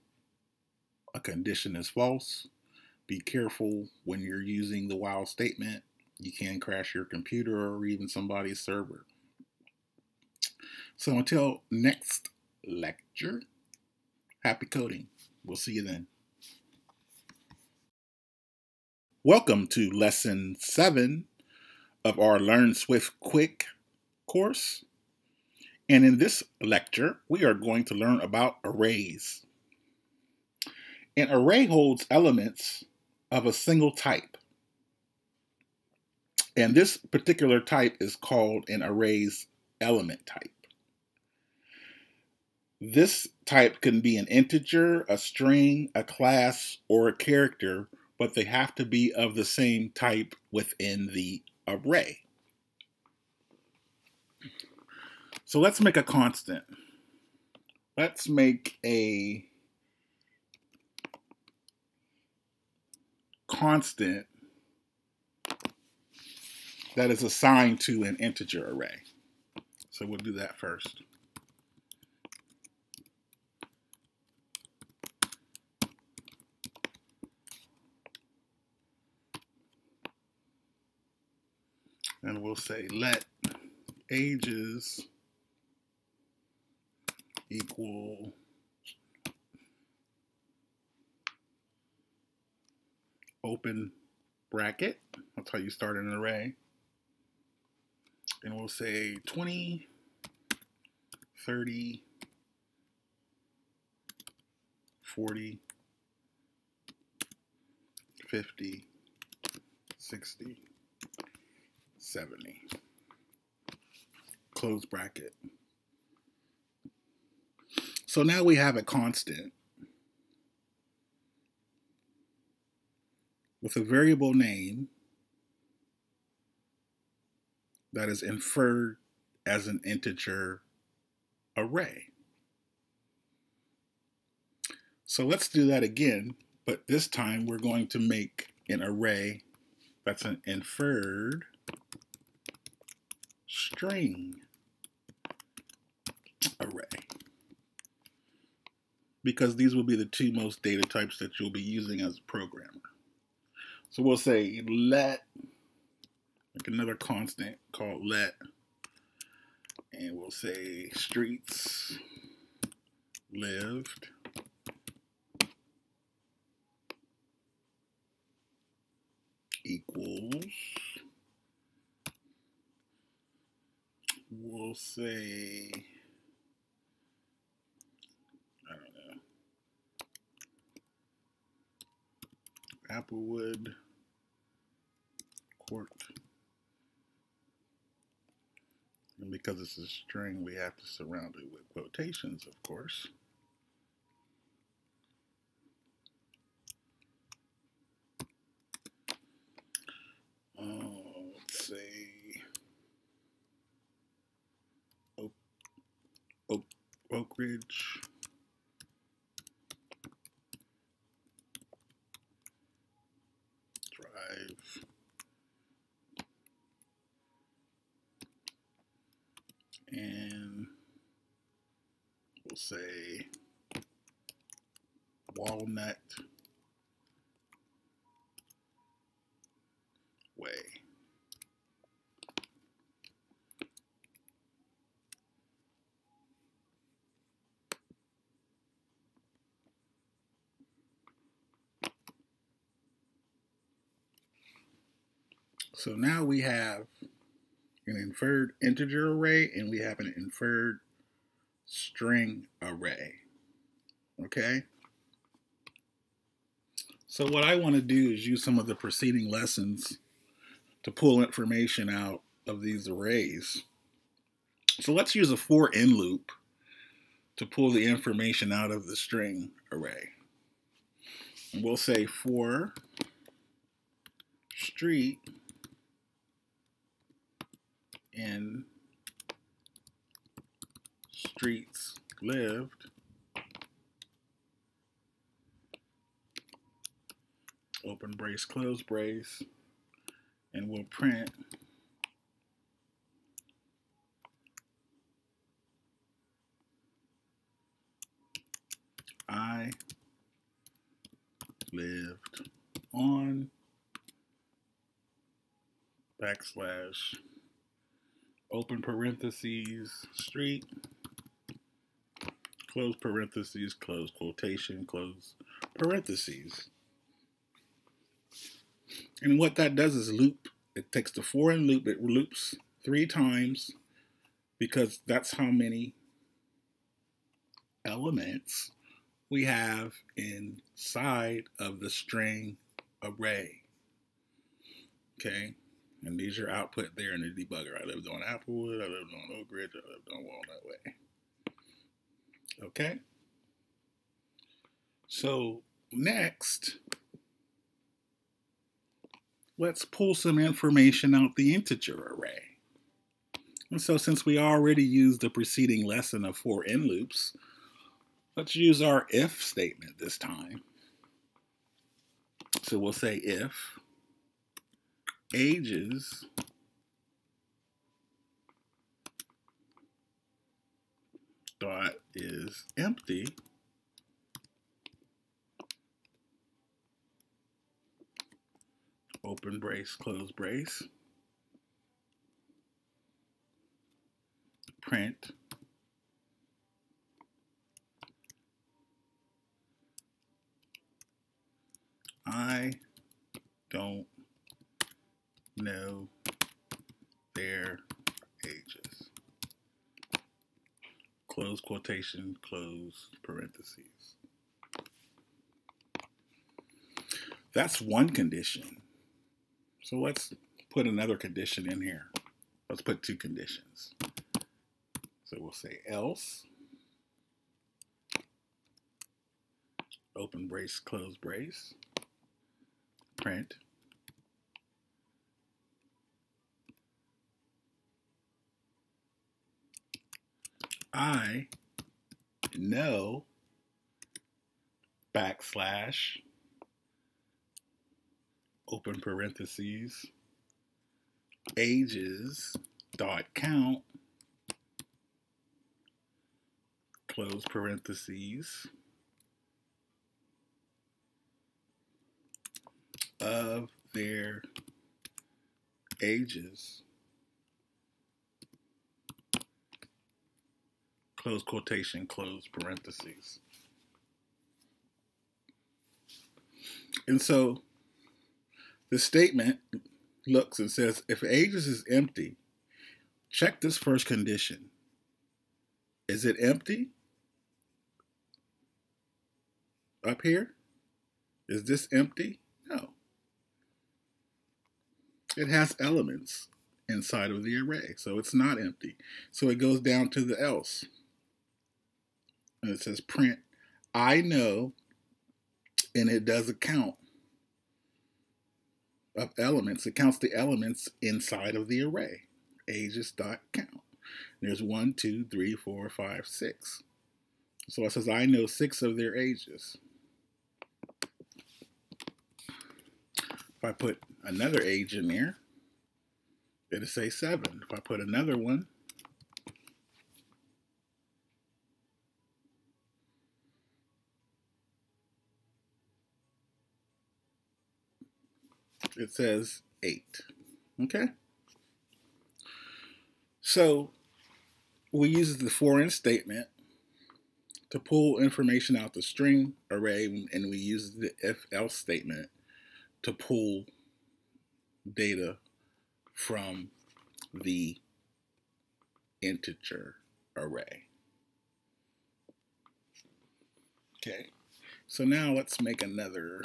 a condition is false. Be careful when you're using the while statement You can crash your computer or even somebody's server. So until next lecture, happy coding. We'll see you then. Welcome to lesson seven of our Learn Swift Quick course. And in this lecture, we are going to learn about arrays. An array holds elements of a single type. And this particular type is called an array's element type. This type can be an integer, a string, a class, or a character, but they have to be of the same type within the array. So let's make a constant. Let's make a constant that is assigned to an integer array. So we'll do that first. And we'll say let ages equal open bracket. That's how you start an array. And we'll say twenty, thirty, forty, fifty, sixty, seventy, close bracket. So now we have a constant with a variable name that is inferred as an integer array. So let's do that again, but this time we're going to make an array that's an inferred string array, because these will be the two most data types that you'll be using as a programmer. So we'll say let, like another constant called let, and we'll say streets lived equals, we'll say, I don't know, Applewood Court. And because it's a string, we have to surround it with quotations, of course. Uh, let's say Oak, Oak, Oak Ridge Drive and we'll say Walnut Way. So now we have an inferred integer array and we have an inferred string array. Okay? So what I want to do is use some of the preceding lessons to pull information out of these arrays. So let's use a for in loop to pull the information out of the string array. And we'll say for street in streets lived open brace close brace, and we'll print I lived on backslash open parentheses street, close parentheses, close quotation, close parentheses. And what that does is loop. It takes the for and loop. It loops three times because that's how many elements we have inside of the string array. Okay, and these are output there in the debugger. I lived on Applewood, I lived on Oak Ridge, I lived on Walnut Way. Okay, so next, let's pull some information out the integer array. And so since we already used the preceding lesson of for in loops, let's use our if statement this time. So we'll say if ages dot is empty, open brace, close brace, print I don't know their ages, close quotation, close parentheses. That's one condition. So let's put another condition in here. Let's put two conditions. So we'll say else, open brace, close brace, print I know backslash open parentheses ages dot count close parentheses of their ages close quotation, close parentheses. And so the statement looks and says, if ages is empty, check this first condition. Is it empty? Up here? Is this empty? No. It has elements inside of the array, so it's not empty. So it goes down to the else. And it says print, I know, and it does a count of elements. It counts the elements inside of the array. Ages.count. There's one, two, three, four, five, six. So it says, I know six of their ages. If I put another age in there, it'll say seven. If I put another one, it says eight. Okay? So we use the for in statement to pull information out the string array, and we use the if else statement to pull data from the integer array. Okay, so now let's make another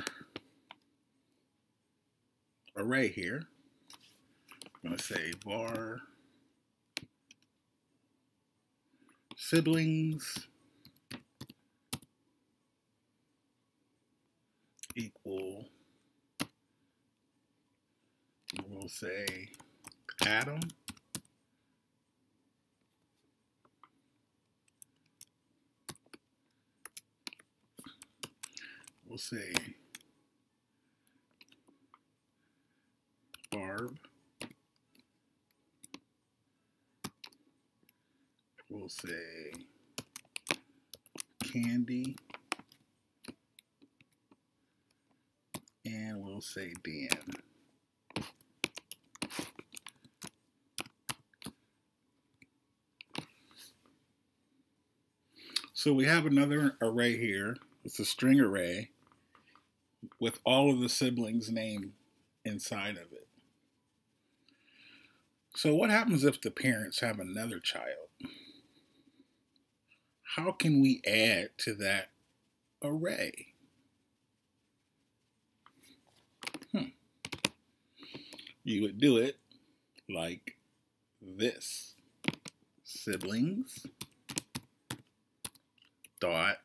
array here. I'm going to say var siblings equal, we'll say Adam we'll say Barb, we'll say Candy, and we'll say Dan. So we have another array here. It's a string array with all of the siblings' name inside of it. So what happens if the parents have another child? How can we add to that array? Hmm. You would do it like this. Siblings dot,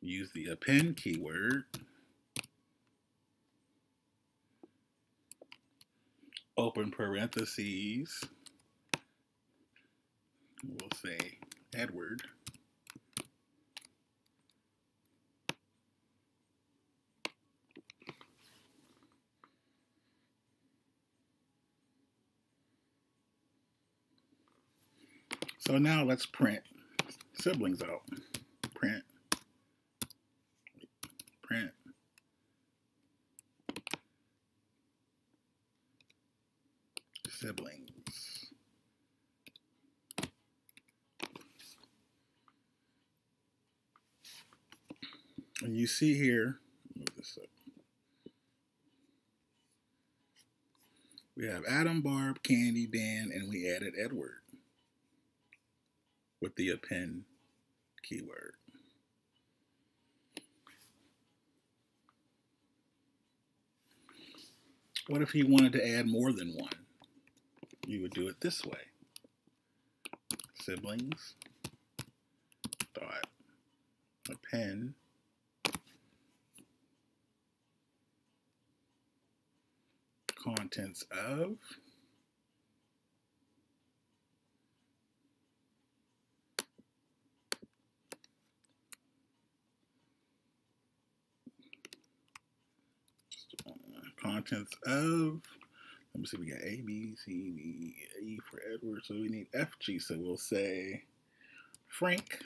use the append keyword, open parentheses, we'll say Edward, So now let's print siblings out. Print, print. Siblings. And you see here, move this up. We have Adam, Barb, Candy, Dan, and we added Edward with the append keyword. What if he wanted to add more than one? You would do it this way. Siblings dot append contents of contents of, let me see, we got A, B, C, D, E for Edward, so we need F, G, so we'll say Frank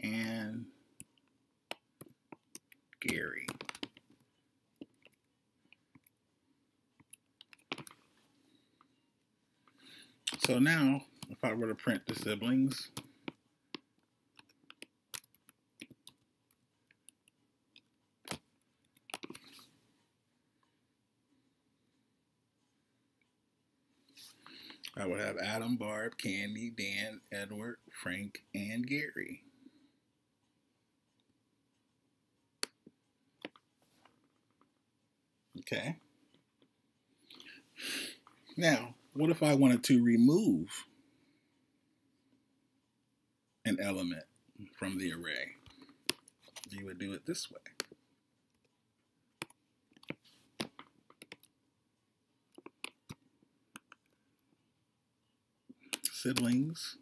and Gary. So now, if I were to print the siblings, I would have Adam, Barb, Candy, Dan, Edward, Frank, and Gary. Okay. Now, what if I wanted to remove an element from the array? You would do it this way. Siblings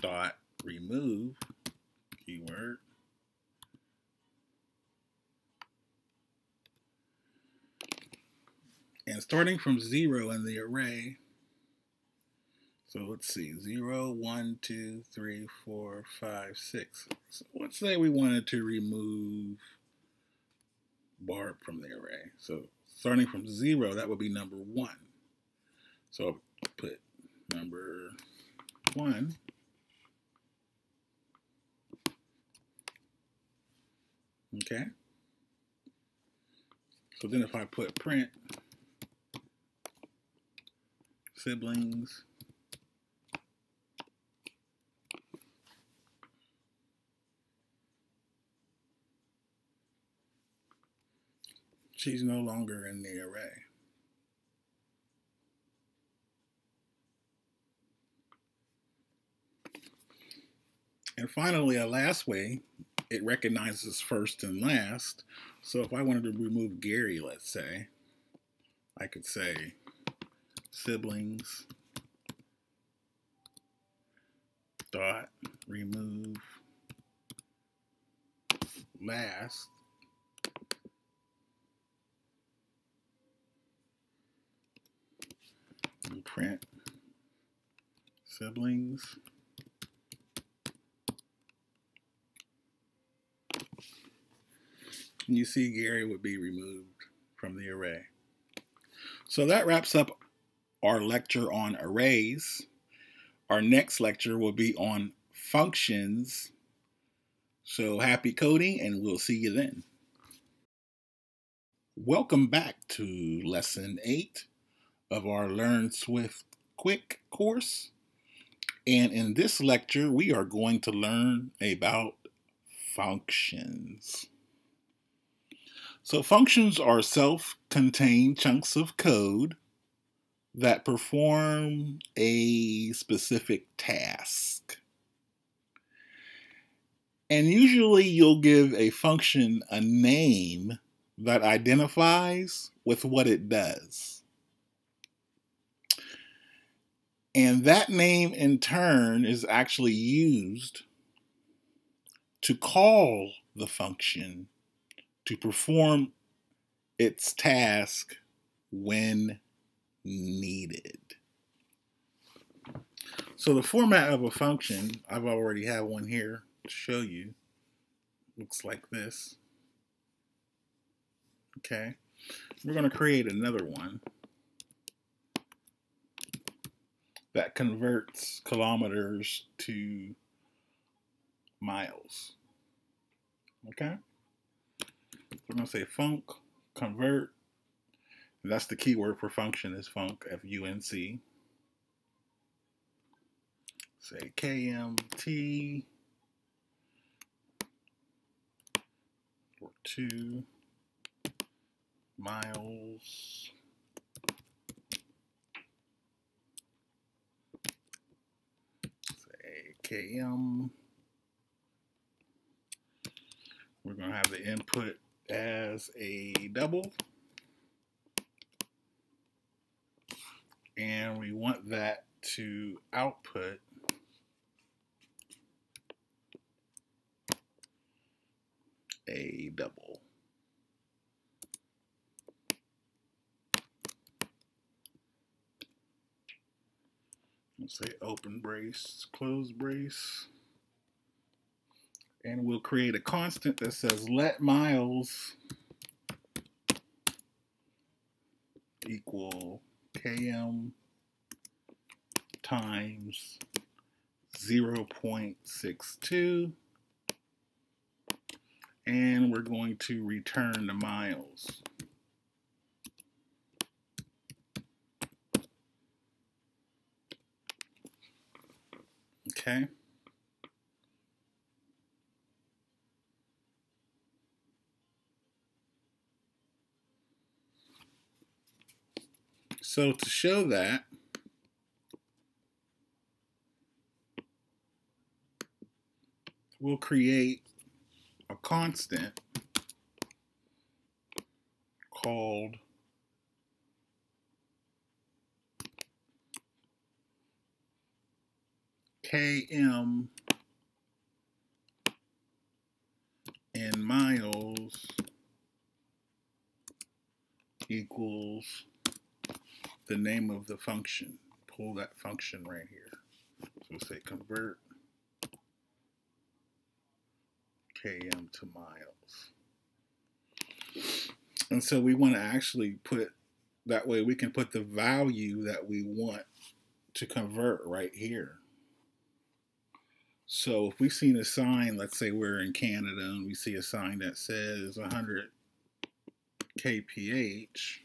dot remove keyword and starting from zero in the array. So let's see, zero, one, two, three, four, five, six. So let's say we wanted to remove Barb from the array. So starting from zero, that would be number one. So I'll put number one . Okay so then if I put print siblings . She's no longer in the array. And finally, a last way, it recognizes first and last. So if I wanted to remove Gary, let's say, I could say siblings dot remove last and print siblings . And you see Gary would be removed from the array. So that wraps up our lecture on arrays. Our next lecture will be on functions. So happy coding, and we'll see you then. Welcome back to lesson eight of our Learn Swift Quick course. And in this lecture, we are going to learn about functions. So functions are self-contained chunks of code that perform a specific task. And usually you'll give a function a name that identifies with what it does. And that name in turn is actually used to call the function to perform its task when needed. So the format of a function, I've already had one here to show you, looks like this. Okay, we're going to create another one that converts kilometers to miles. Okay, we're going to say func convert. And that's the keyword for function is func, F U N C. Say K M T or two miles say K M. We're going to have the input as a double, and we want that to output a double. Let's say open brace, close brace. And we'll create a constant that says let miles equal K M times zero point six two. And we're going to return the miles. Okay. So to show that, we'll create a constant called K M in miles equals the name of the function. Pull that function right here. So we'll say convert K M to miles. And so we want to actually put, that way we can put the value that we want to convert right here. So if we've seen a sign, let's say we're in Canada and we see a sign that says one hundred K P H,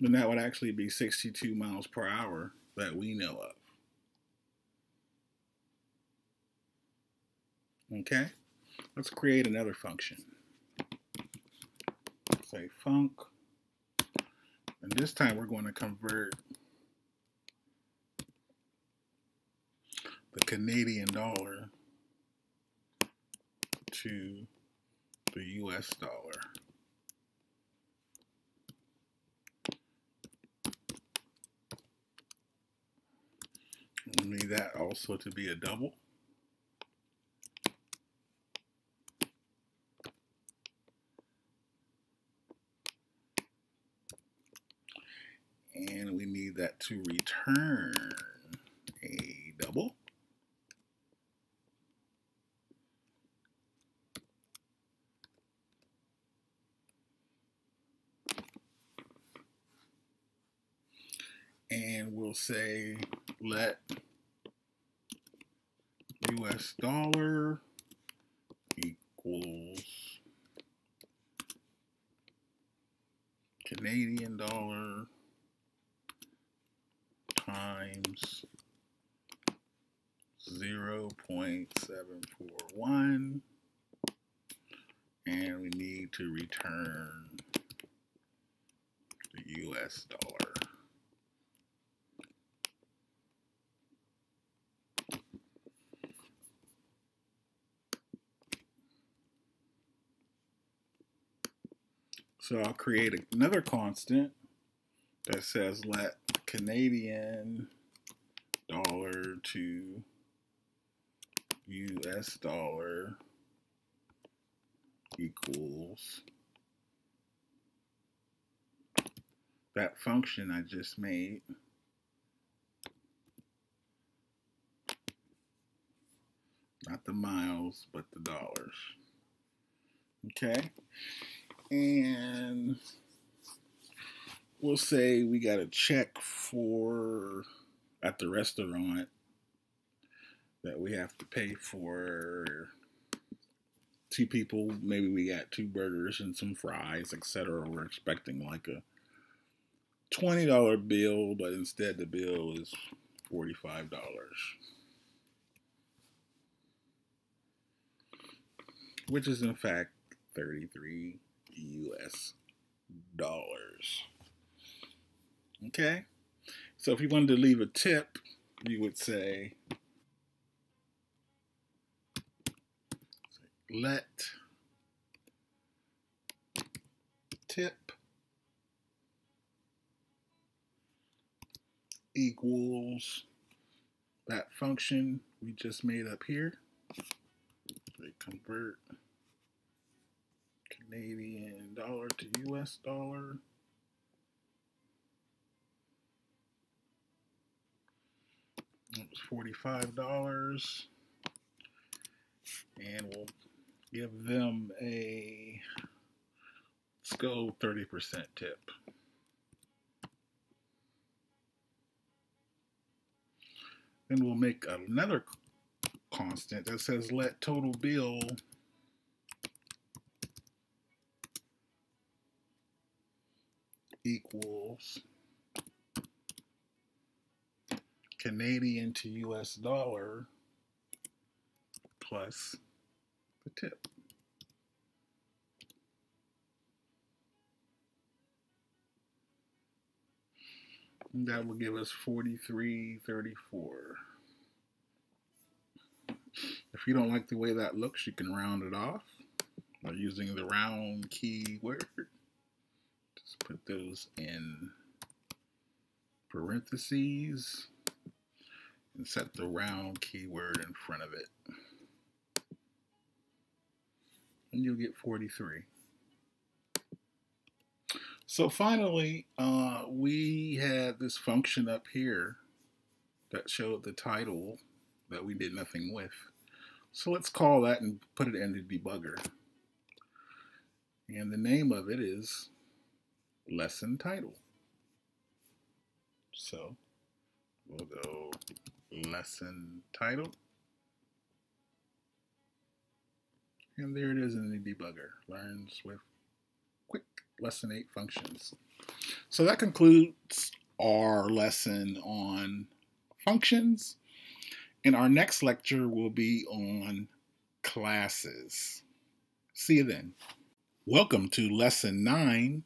then that would actually be sixty-two miles per hour that we know of. Okay, let's create another function. Say func, and this time we're going to convert the Canadian dollar to the U S dollar. We need that also to be a double. And we need that to return a will say let U S dollar equals Canadian dollar times zero point seven four one, and we need to return the U S dollar. So I'll create another constant that says let Canadian dollar to U S dollar equals that function I just made. Not the miles, but the dollars. Okay. And we'll say we got to check for at the restaurant that we have to pay for two people. Maybe we got two burgers and some fries, et cetera. We're expecting like a twenty dollar bill, but instead the bill is forty-five dollars. Which is in fact thirty-three U S dollars. Okay, so if you wanted to leave a tip, you would say let tip equals that function we just made up here. They convert Canadian dollar to U S dollar. It was forty-five dollars. And we'll give them a, let's go thirty percent tip. Then we'll make another constant that says let total bill equals Canadian to U S dollar plus the tip. And that will give us forty-three thirty-four. If you don't like the way that looks, you can round it off by using the round keyword. Just put those in parentheses and set the round keyword in front of it. And you'll get forty-three. So finally, uh, we had this function up here that showed the title that we did nothing with. So let's call that and put it in the debugger. And the name of it is lesson title. So we'll go lesson title, and there it is in the debugger. Learn Swift Quick lesson eight functions. So that concludes our lesson on functions, and our next lecture will be on classes. See you then. Welcome to lesson nine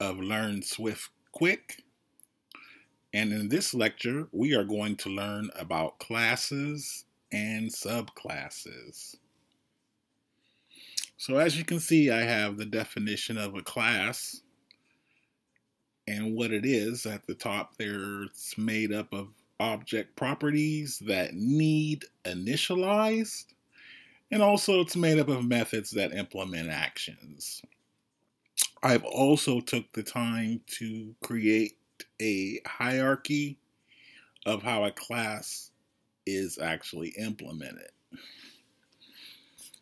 of Learn Swift Quick, and in this lecture we are going to learn about classes and subclasses. So as you can see, I have the definition of a class and what it is at the top there. It's made up of object properties that need initialized, and also it's made up of methods that implement actions. I've also took the time to create a hierarchy of how a class is actually implemented.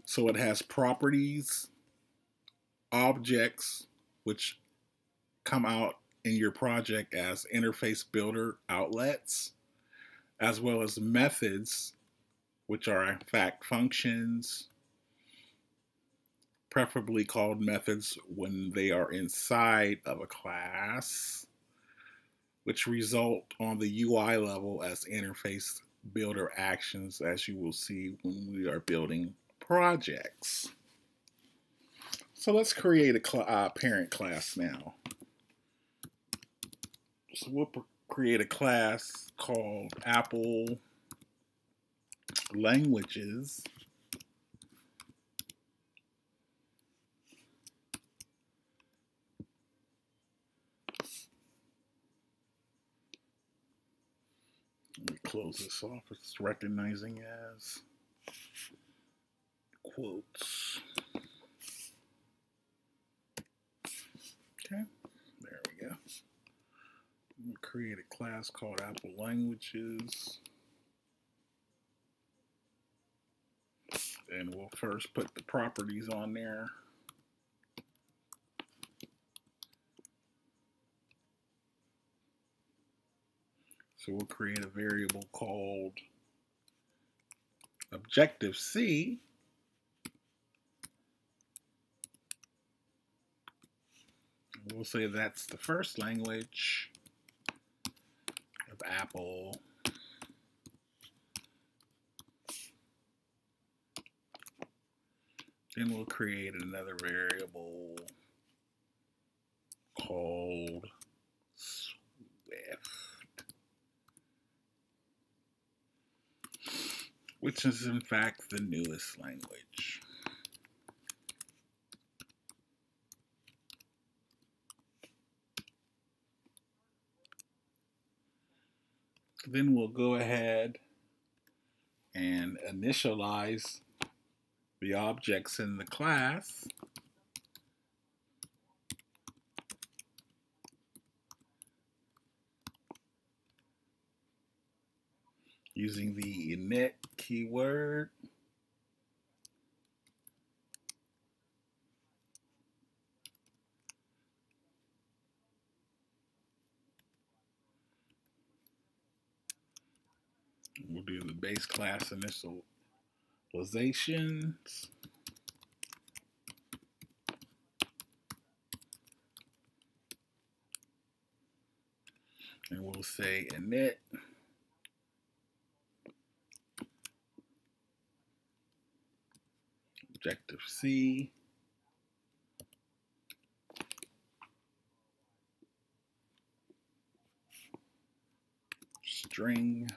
So it has properties, objects, which come out in your project as interface builder outlets, as well as methods, which are in fact functions, preferably called methods when they are inside of a class, which result on the U I level as interface builder actions, as you will see when we are building projects. So let's create a uh, parent class now. So we'll create a class called Apple Languages. Let me close this off. It's recognizing as quotes. Okay, there we go. I'm going to create a class called Apple Languages. And we'll first put the properties on there. So we'll create a variable called Objective-C. We'll say that's the first language of Apple. Then we'll create another variable called Swift, which is in fact the newest language. Then we'll go ahead and initialize the objects in the class. Using the init keyword. We'll do the base class initializations. And we'll say init Objective-C. String.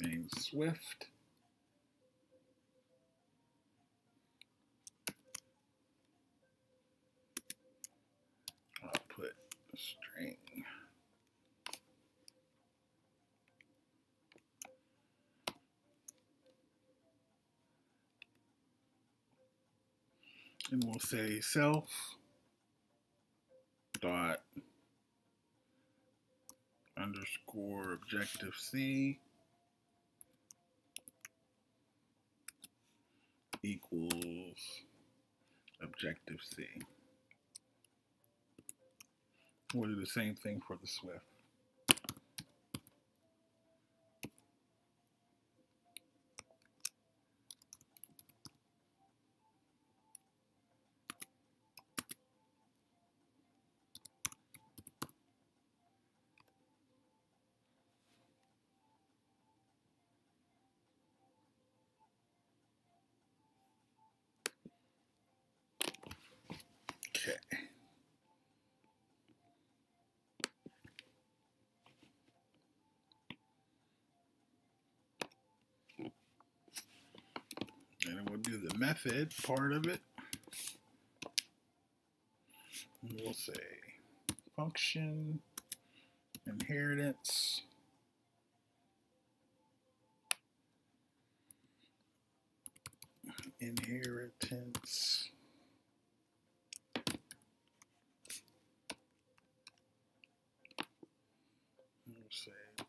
Name Swift. I'll put a string. And we'll say self dot underscore Objective-C equals Objective-C. We'll do the same thing for the Swift. Okay. And we'll do the method part of it. And we'll say function inheritance inheritance.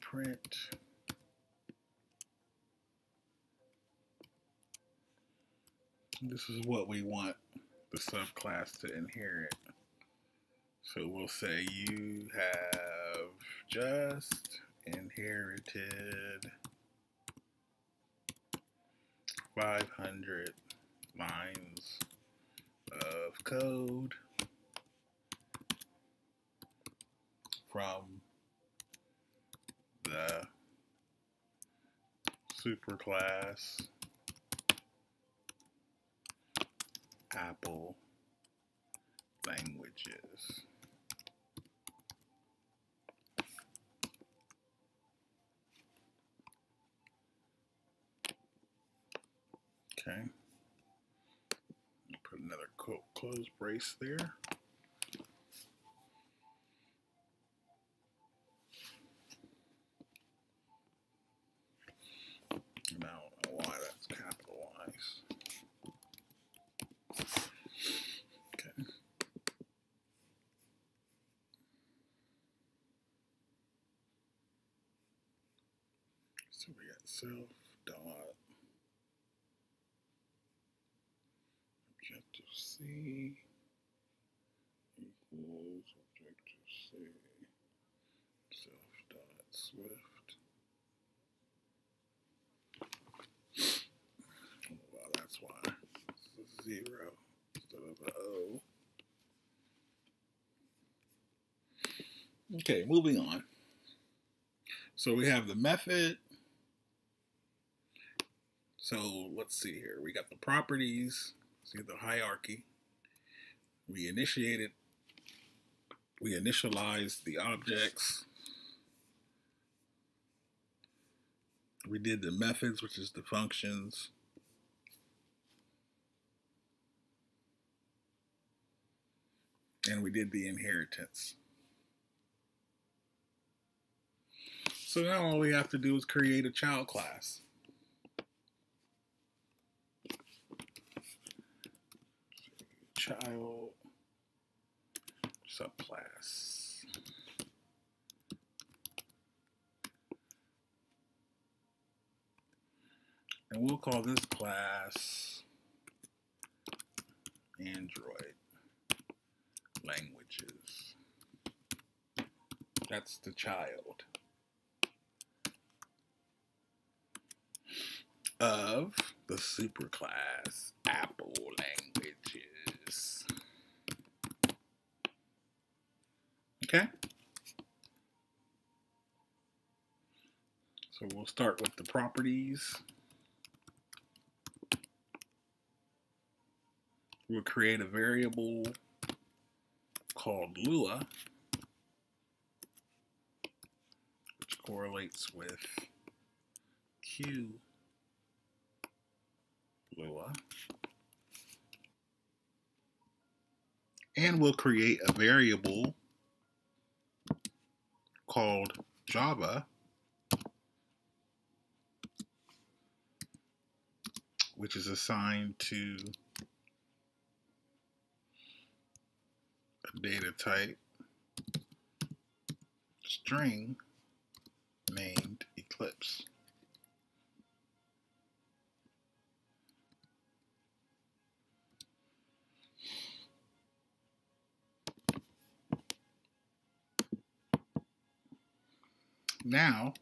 Print this is what we want the subclass to inherit. So we'll say you have just inherited five hundred lines of code from the superclass Apple languages. Okay, put another close brace there. Now, why that's capitalized. Okay. So we got self dot. Objective C equals Objective C self dot Swift. Well, that's why it's a zero instead of an O. Okay, moving on. So we have the method. So let's see here. We got the properties. See the hierarchy. We initiated, we initialized the objects. We did the methods, which is the functions. And we did the inheritance. So now all we have to do is create a child class. Child subclass and we'll call this class Android languages. That's the child of the superclass Apple languages. Okay, so we'll start with the properties. We'll create a variable called Lua, which correlates with Q Lua. And we'll create a variable called Java, which is assigned to a data type string named Eclipse. Now,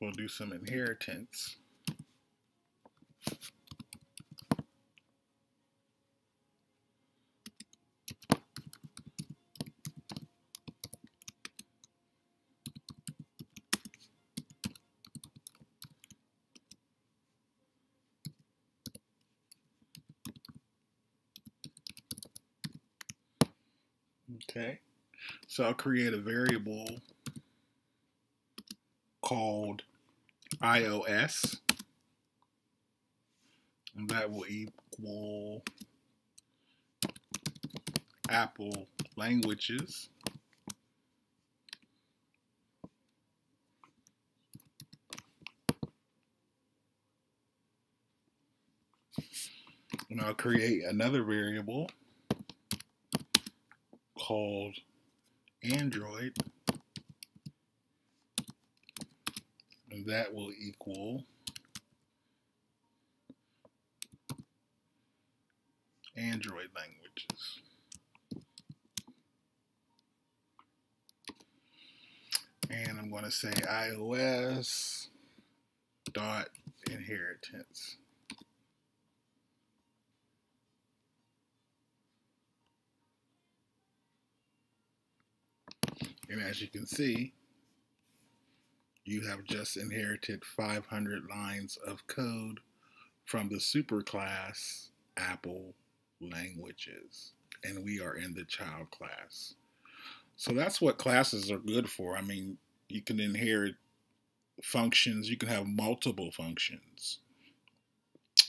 we'll do some inheritance. Okay. So I'll create a variable called iOS, and that will equal Apple languages. And I'll create another variable called Android, and that will equal Android languages. And I'm going to say iOS dot inheritance. And as you can see, you have just inherited five hundred lines of code from the superclass Apple languages, and we are in the child class. So that's what classes are good for. I mean, you can inherit functions. You can have multiple functions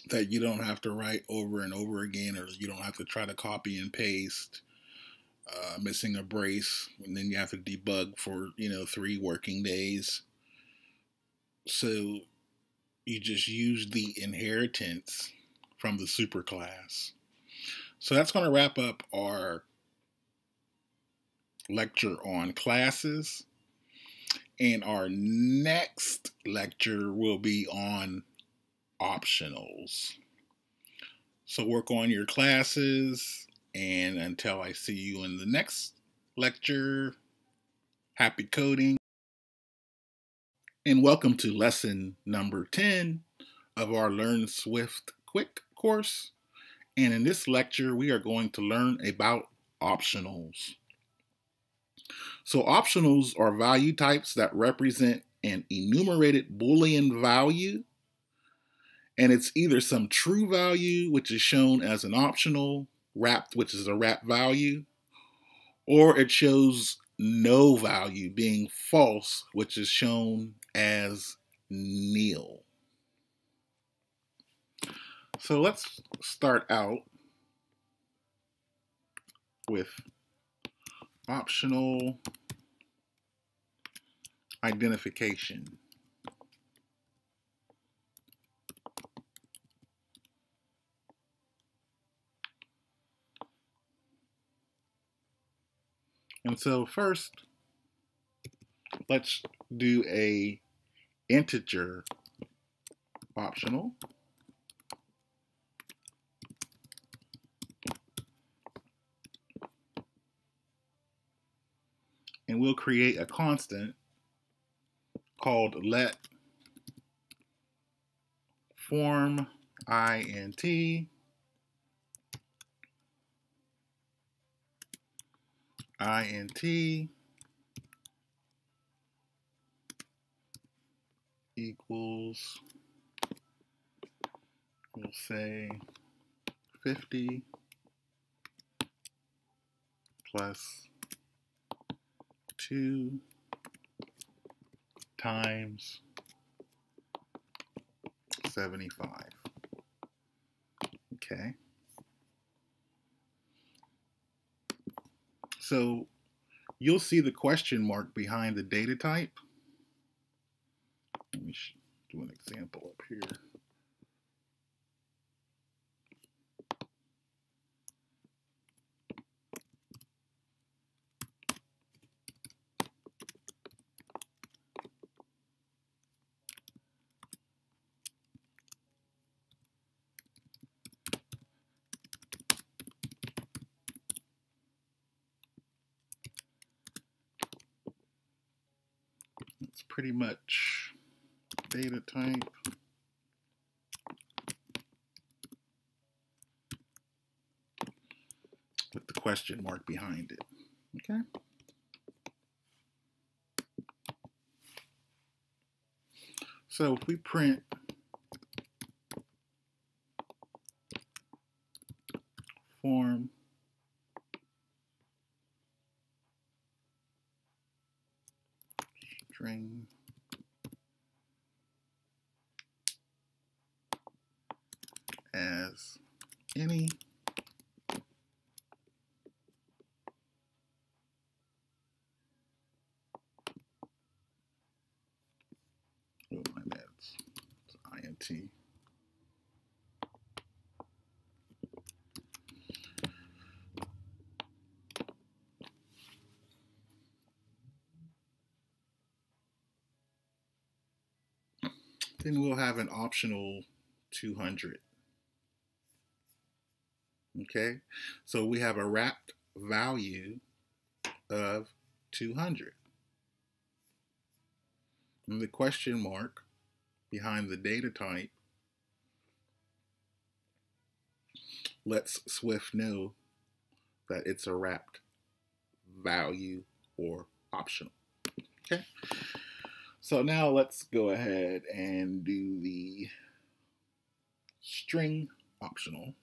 that you don't have to write over and over again, or you don't have to try to copy and paste. Uh, missing a brace, and then you have to debug for, you know, three working days. So you just use the inheritance from the superclass. So that's going to wrap up our lecture on classes. And our next lecture will be on optionals. So work on your classes. And until I see you in the next lecture, happy coding. And welcome to lesson number ten of our Learn Swift Quick course. And in this lecture, we are going to learn about optionals. So optionals are value types that represent an enumerated Boolean value. And it's either some true value, which is shown as an optional, wrapped, which is a wrap value, or it shows no value, being false, which is shown as nil. So let's start out with optional identification. And so first, let's do a integer optional. And we'll create a constant called let form int int equals, we'll say fifty plus two times seventy-five. Okay. So you'll see the question mark behind the data type. Let me do an example up here. Pretty much data type. With the question mark behind it. Okay. So if we print form string as any, oh my bad, it's int. Then we'll have an optional two hundred. Okay, so we have a wrapped value of two hundred. And the question mark behind the data type lets Swift know that it's a wrapped value or optional. Okay, so now let's go ahead and do the string optional.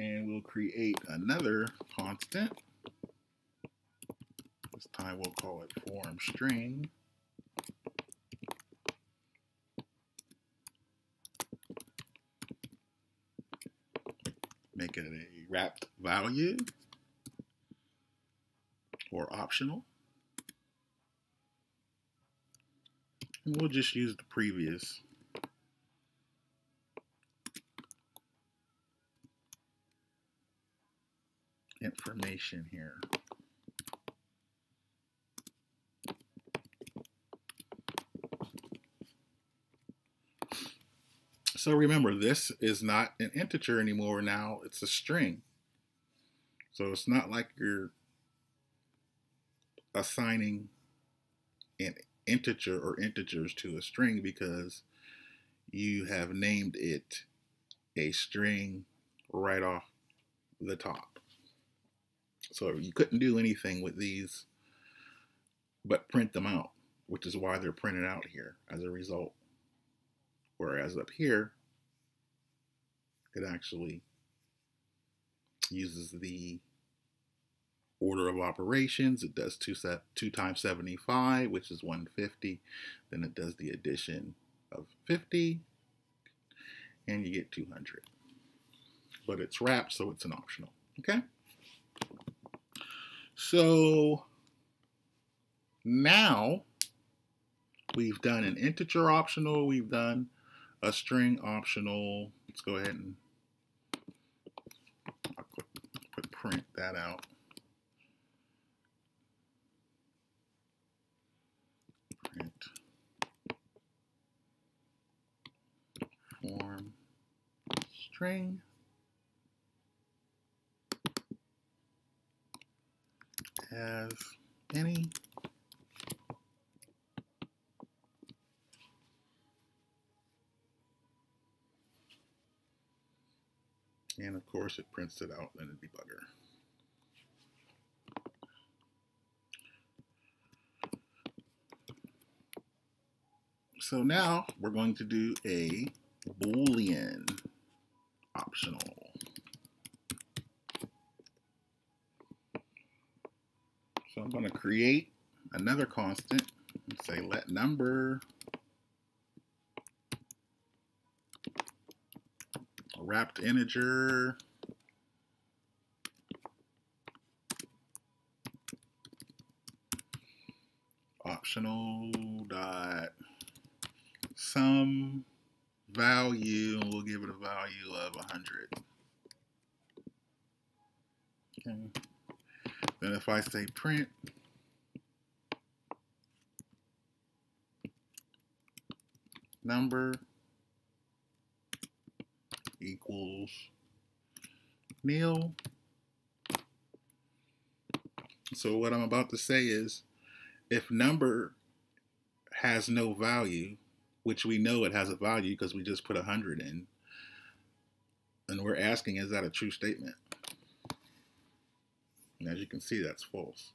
And we'll create another constant. This time we'll call it form string. Make it a wrapped value or optional. And we'll just use the previous information here. So remember, this is not an integer anymore. Now it's a string. So it's not like you're assigning an integer or integers to a string, because you have named it a string right off the top. So you couldn't do anything with these but print them out, which is why they're printed out here as a result. Whereas up here, it actually uses the order of operations. It does two times seventy-five, which is one hundred fifty. Then it does the addition of fifty, and you get two hundred. But it's wrapped, so it's an optional. Okay? So now we've done an integer optional, we've done a string optional. Let's go ahead and I'll put print that out. Print form string. As any and of course it prints it out in a debugger. So now we're going to do a Boolean optional. So I'm going to create another constant and say let number wrapped integer optional dot some value, and we'll give it a value of one hundred. Okay. Then if I say print, number equals nil. So what I'm about to say is, if number has no value, which we know it has a value because we just put one hundred in, and we're asking, is that a true statement? And as you can see, that's false,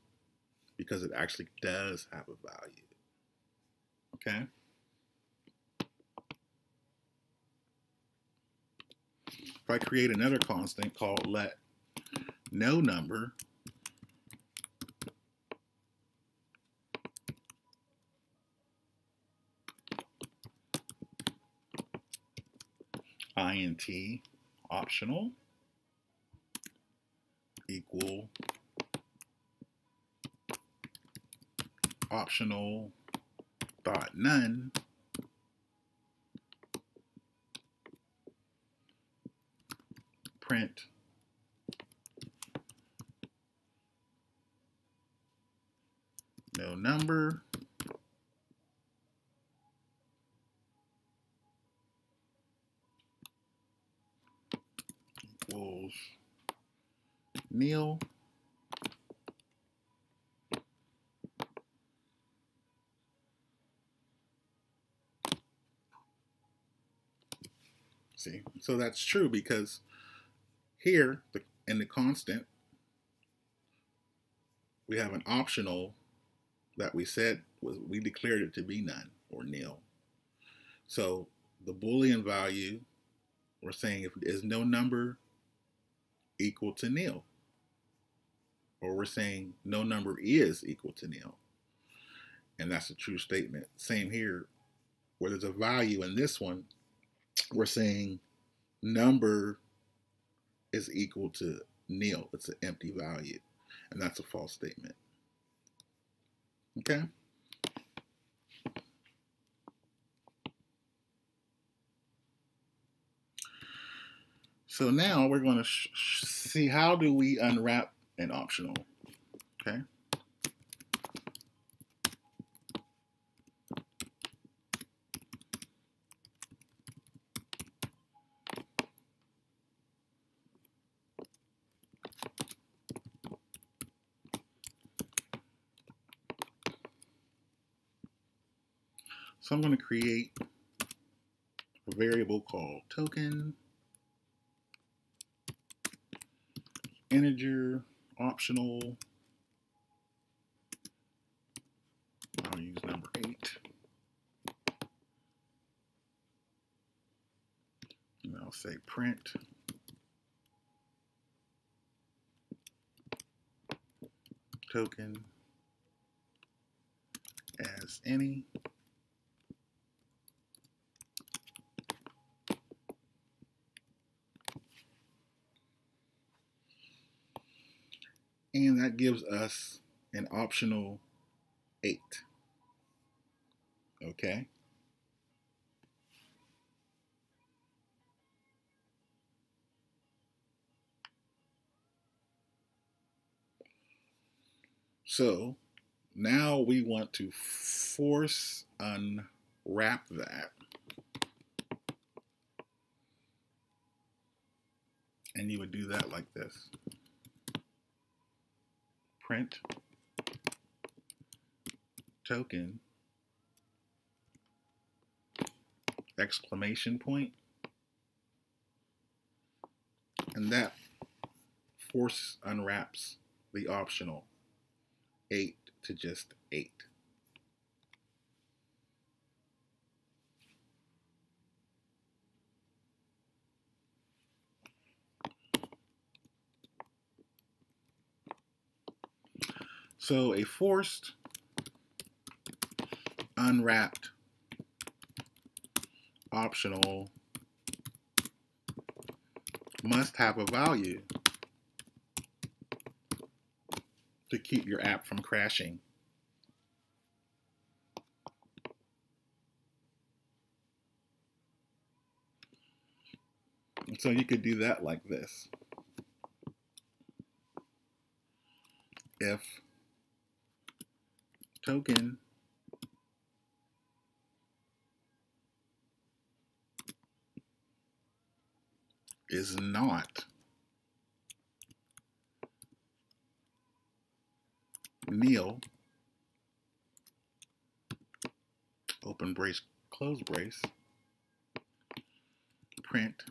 because it actually does have a value. Okay? If I create another constant called let no number int optional equal optional dot none, print no number. Equals nil. See, so that's true because here the, in the constant we have an optional that we said was, we declared it to be none or nil. So the Boolean value we're saying if there's no number equal to nil, or we're saying no number is equal to nil, and that's a true statement. Same here, where there's a value in this one, we're saying number is equal to nil. It's an empty value, and that's a false statement. Okay? So now we're going to see how do we unwrap an optional, okay? So I'm going to create a variable called token, integer, optional, I'll use number eight, and I'll say print. Token as any. And that gives us an optional eight. Okay. So now we want to force unwrap that. And you would do that like this. Print token exclamation point, and that force unwraps the optional eight to just eight. So a forced unwrapped optional must have a value to keep your app from crashing. And so you could do that like this. If token is not nil, open brace, close brace, print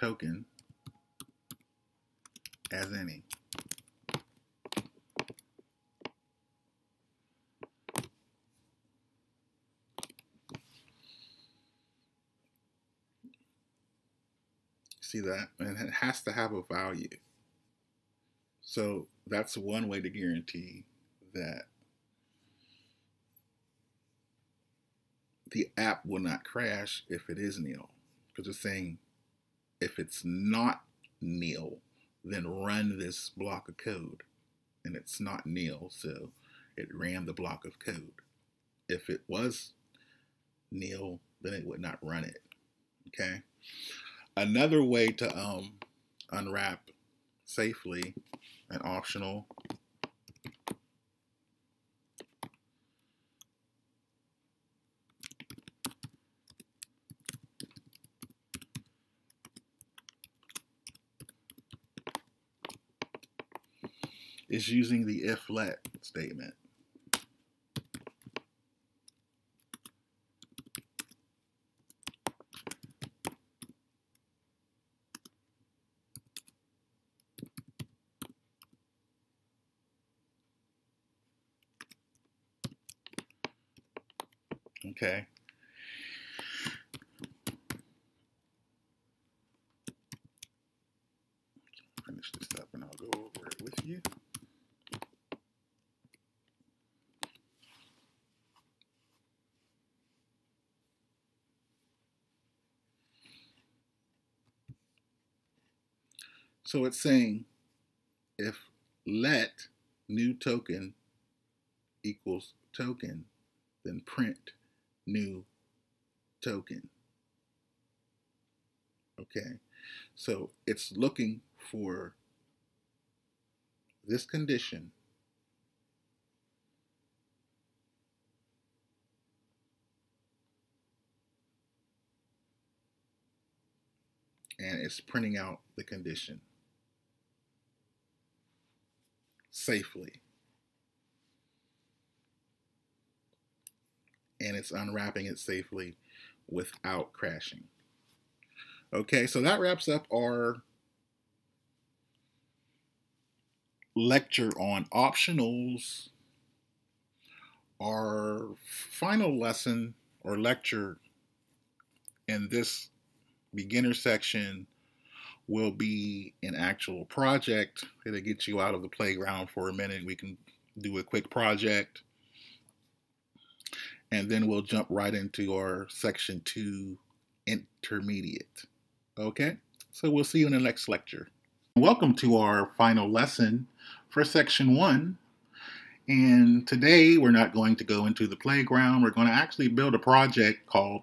token as any. See that? And it has to have a value. So that's one way to guarantee that the app will not crash if it is nil. Because it's saying if it's not nil, then run this block of code, and it's not nil, so it ran the block of code. If it was nil, then it would not run it. Okay. Another way to um, unwrap safely and optional. It's using the if let statement. Okay. Finish this up and I'll go over it with you. So it's saying if let new token equals token, then print new token. Okay, so it's looking for this condition and it's printing out the condition safely. And it's unwrapping it safely without crashing. Okay, so that wraps up our lecture on optionals. Our final lesson or lecture in this beginner section will be an actual project. It'll get you out of the playground for a minute. We can do a quick project. And then we'll jump right into our section two, intermediate. Okay, so we'll see you in the next lecture. Welcome to our final lesson for section one. And today we're not going to go into the playground. We're going to actually build a project called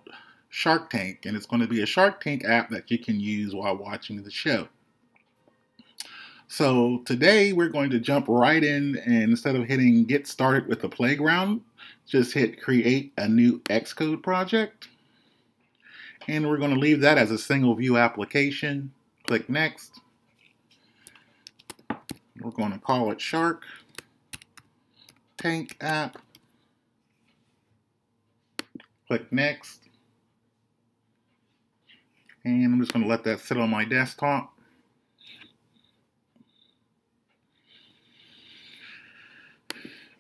Shark Tank. And it's going to be a Shark Tank app that you can use while watching the show. So today we're going to jump right in, and instead of hitting get started with the playground, just hit create a new Xcode project. And we're going to leave that as a single view application. Click next. We're going to call it Shark Tank App. Click next. And I'm just going to let that sit on my desktop.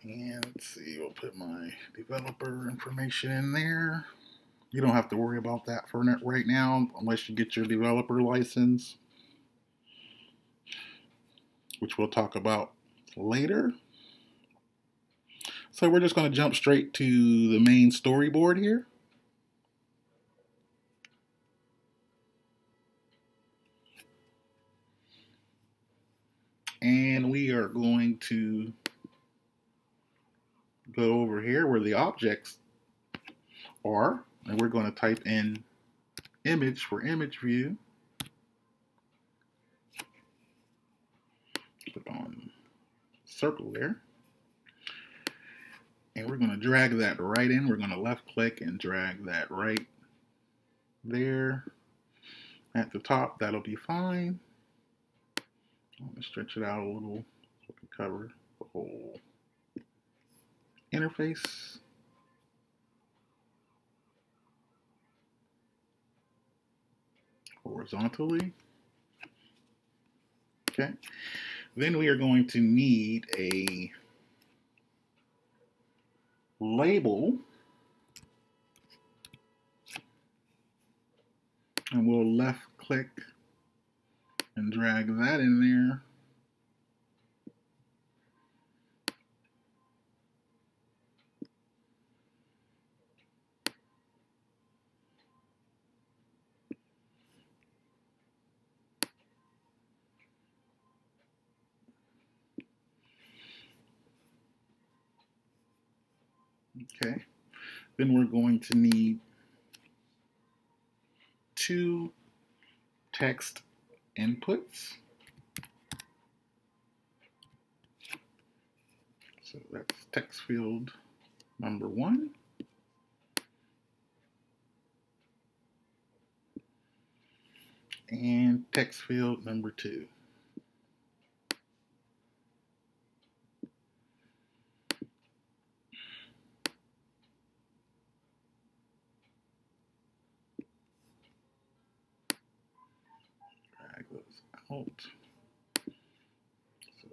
And let's see, we'll put my developer information in there. You don't have to worry about that for right now unless you get your developer license, which we'll talk about later. So we're just going to jump straight to the main storyboard here. And we are going to go over here where the objects are, and we're going to type in image for image view. Click on circle there. And we're going to drag that right in. We're going to left click and drag that right there at the top. That'll be fine. I'm going to stretch it out a little so we can cover the whole interface. Horizontally. Okay. Then we are going to need a label. And we'll left click and drag that in there. Okay, then we're going to need two text inputs. So that's text field number one. And text field number two. Drag those out. So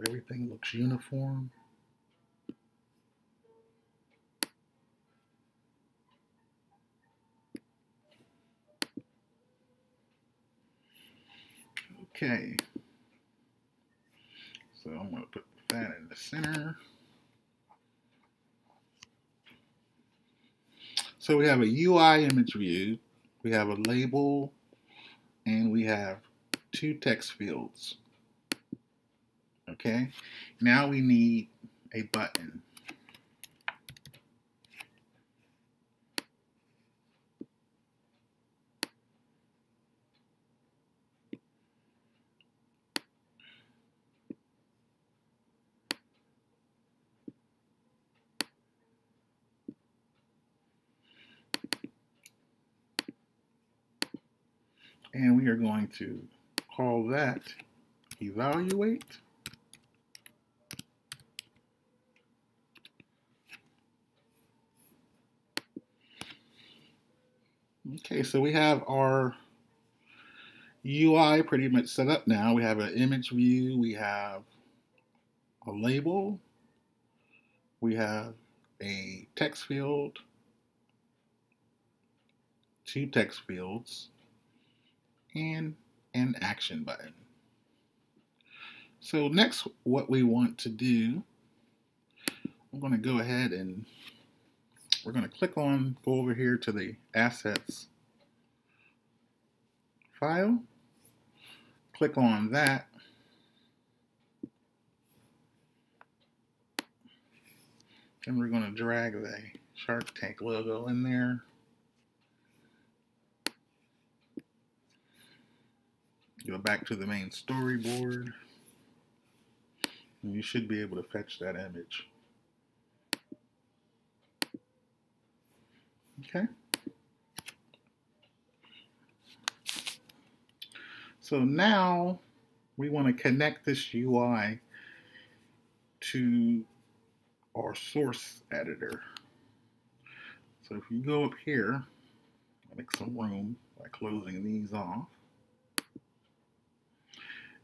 everything looks uniform. Okay, so I'm going to put that in the center. So we have a U I image view, we have a label, and we have two text fields. Okay, now we need a button. And we are going to call that evaluate. Okay, so we have our U I pretty much set up now. We have an image view, we have a label, we have a text field, two text fields, and an action button. So next, what we want to do, I'm going to go ahead and we're going to click on, go over here to the assets file, click on that, and we're going to drag the Shark Tank logo in there. Go back to the main storyboard, and you should be able to fetch that image. Okay. So now we want to connect this U I to our source editor. So if you go up here, make some room by closing these off.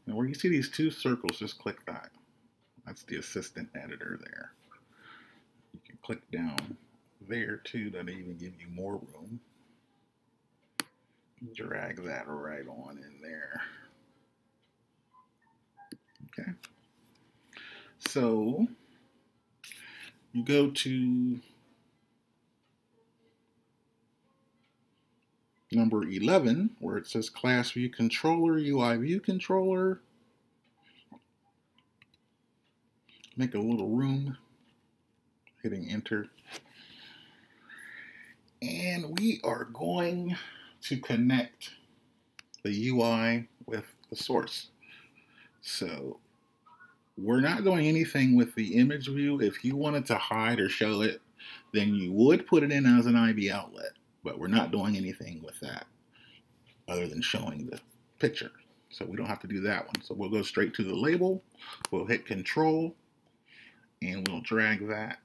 Now where you see these two circles, just click that. That's the assistant editor there. You can click down there too, that'll even give you more room. Drag that right on in there. Okay. So you go to number eleven, where it says class view controller, U I view controller. Make a little room, hitting enter. And we are going to connect the U I with the source. So we're not doing anything with the image view. If you wanted to hide or show it, then you would put it in as an I D outlet. But we're not doing anything with that other than showing the picture. So we don't have to do that one. So we'll go straight to the label. We'll hit control and we'll drag that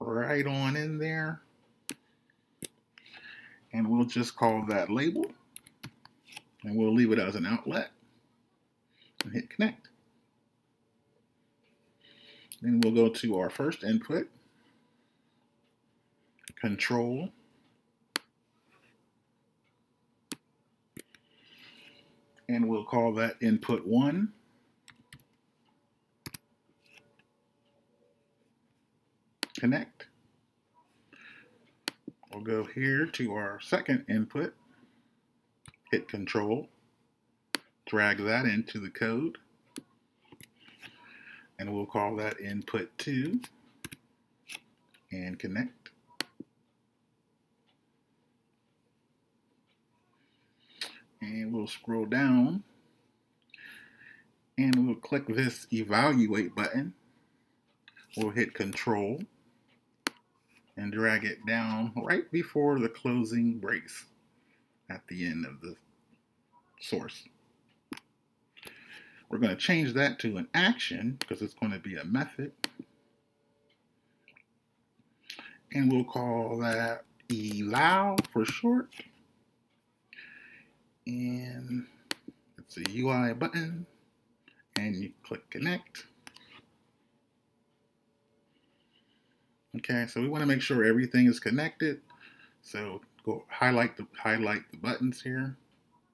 right on in there. And we'll just call that label and we'll leave it as an outlet and hit connect. Then we'll go to our first input. Control, and we'll call that input one. Connect. We'll go here to our second input, hit control, drag that into the code, and we'll call that input two and connect. and we'll scroll down and we'll click this evaluate button. We'll hit control and drag it down right before the closing brace at the end of the source. We're going to change that to an action because it's going to be a method. And we'll call that eval for short. And it's a U I button. And you click connect. Okay, so we want to make sure everything is connected. So go highlight the highlight the buttons here.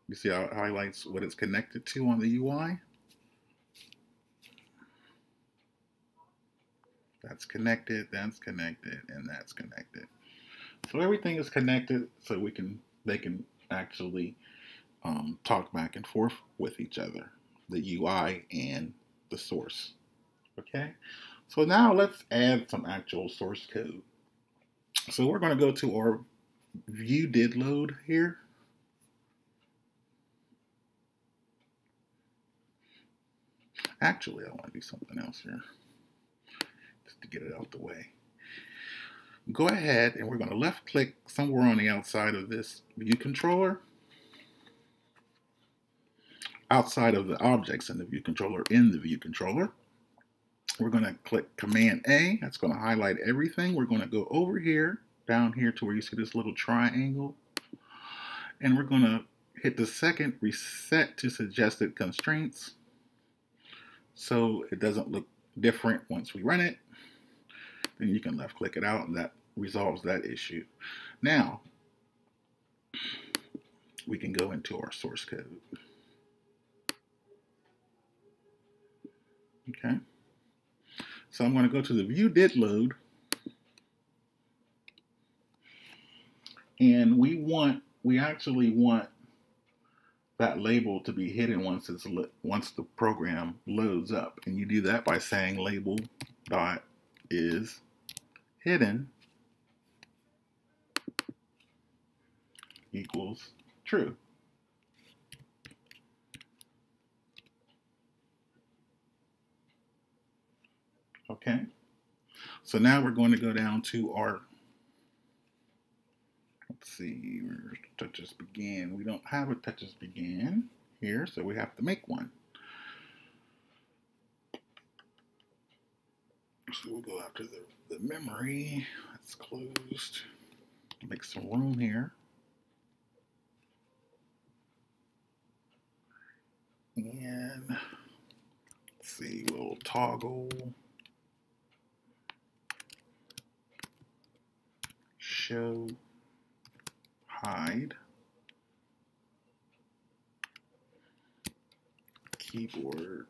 You see how it highlights what it's connected to on the U I. That's connected, that's connected, and that's connected. So everything is connected so we can they can actually um, talk back and forth with each other, the U I and the source. Okay, so now let's add some actual source code. So we're going to go to our view did load here. Actually, I want to do something else here. To get it out the way, go ahead and we're going to left click somewhere on the outside of this view controller, outside of the objects in the view controller, in the view controller. We're going to click Command A. That's going to highlight everything. We're going to go over here, down here to where you see this little triangle, and we're going to hit the second reset to suggested constraints so it doesn't look different once we run it. Then you can left click it out and that resolves that issue. Now we can go into our source code. Okay, so I'm going to go to the view did load and we want we actually want that label to be hidden once it's once the program loads up, and you do that by saying label dot is hidden equals true. Okay, so now we're going to go down to our, let's see, touches begin. We don't have a touches begin here, so we have to make one. So we'll go after the, the memory. It's closed. Make some room here. And let's see, we'll toggle show hide keyboard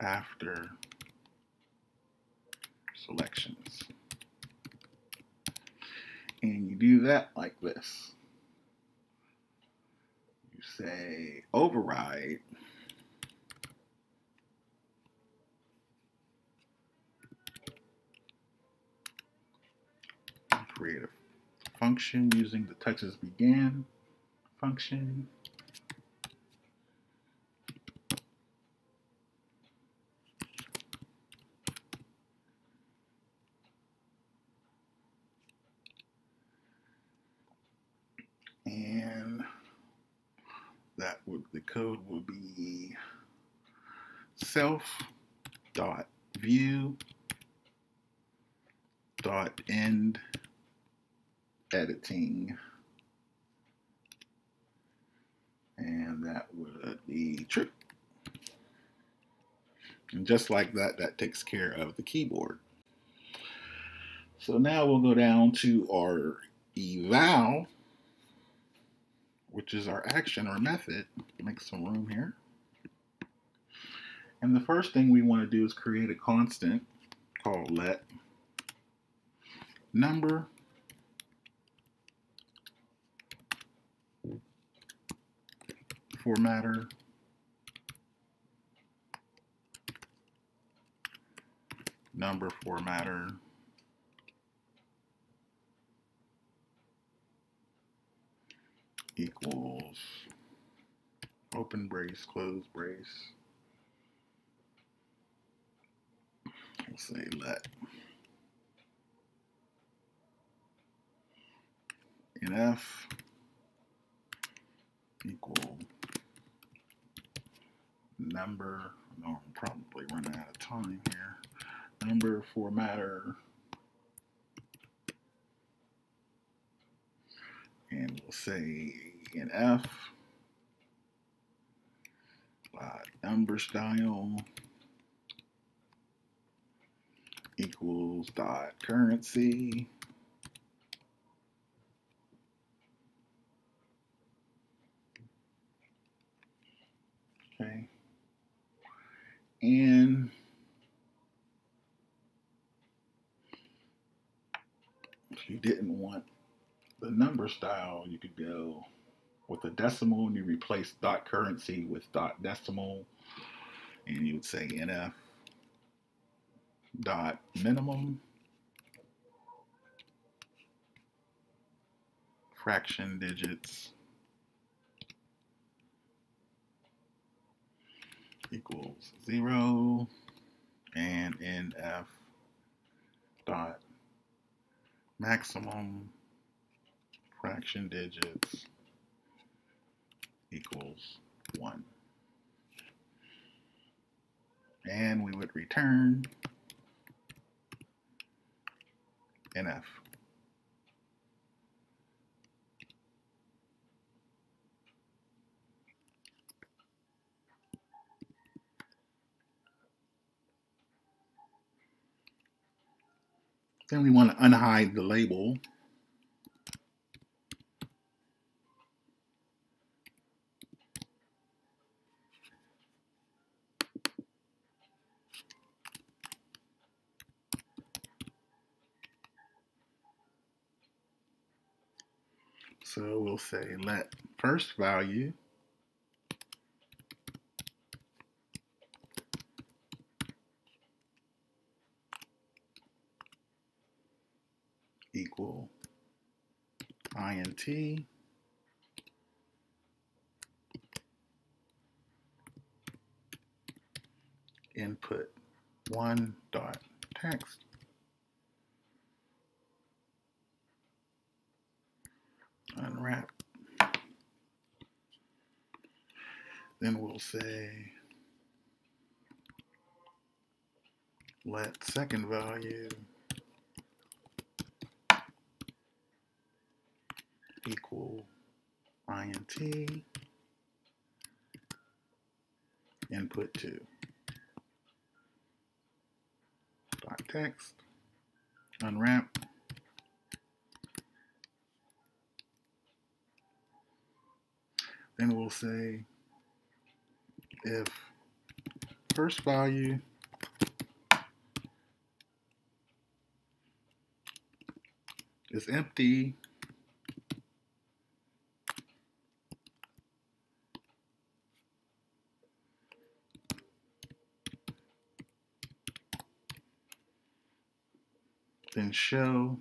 after selections, and you do that like this. You say override and create a function using the touches began function, and that would the code will be self dot view dot end editing, and that would be true. And just like that, that takes care of the keyboard. So now we'll go down to our eval, which is our action or method. Make some room here. And the first thing we want to do is create a constant called let number formatter number formatter equals open brace, close brace. I'll say let. N F equal number. No, I'm probably running out of time here. Number formatter. And we'll say N F by number style equals dot currency okay and if you didn't want the number style, you could go with a decimal and you replace dot currency with dot decimal, and you would say N F dot minimum fraction digits equals zero, and N F dot maximum fraction digits equals one, and we would return N F. Then we want to unhide the label. So we'll say let first value equal int input one dot text. Unwrap. Then we'll say let second value equal int input two dot text. Unwrap. Then we'll say if first value is empty, then show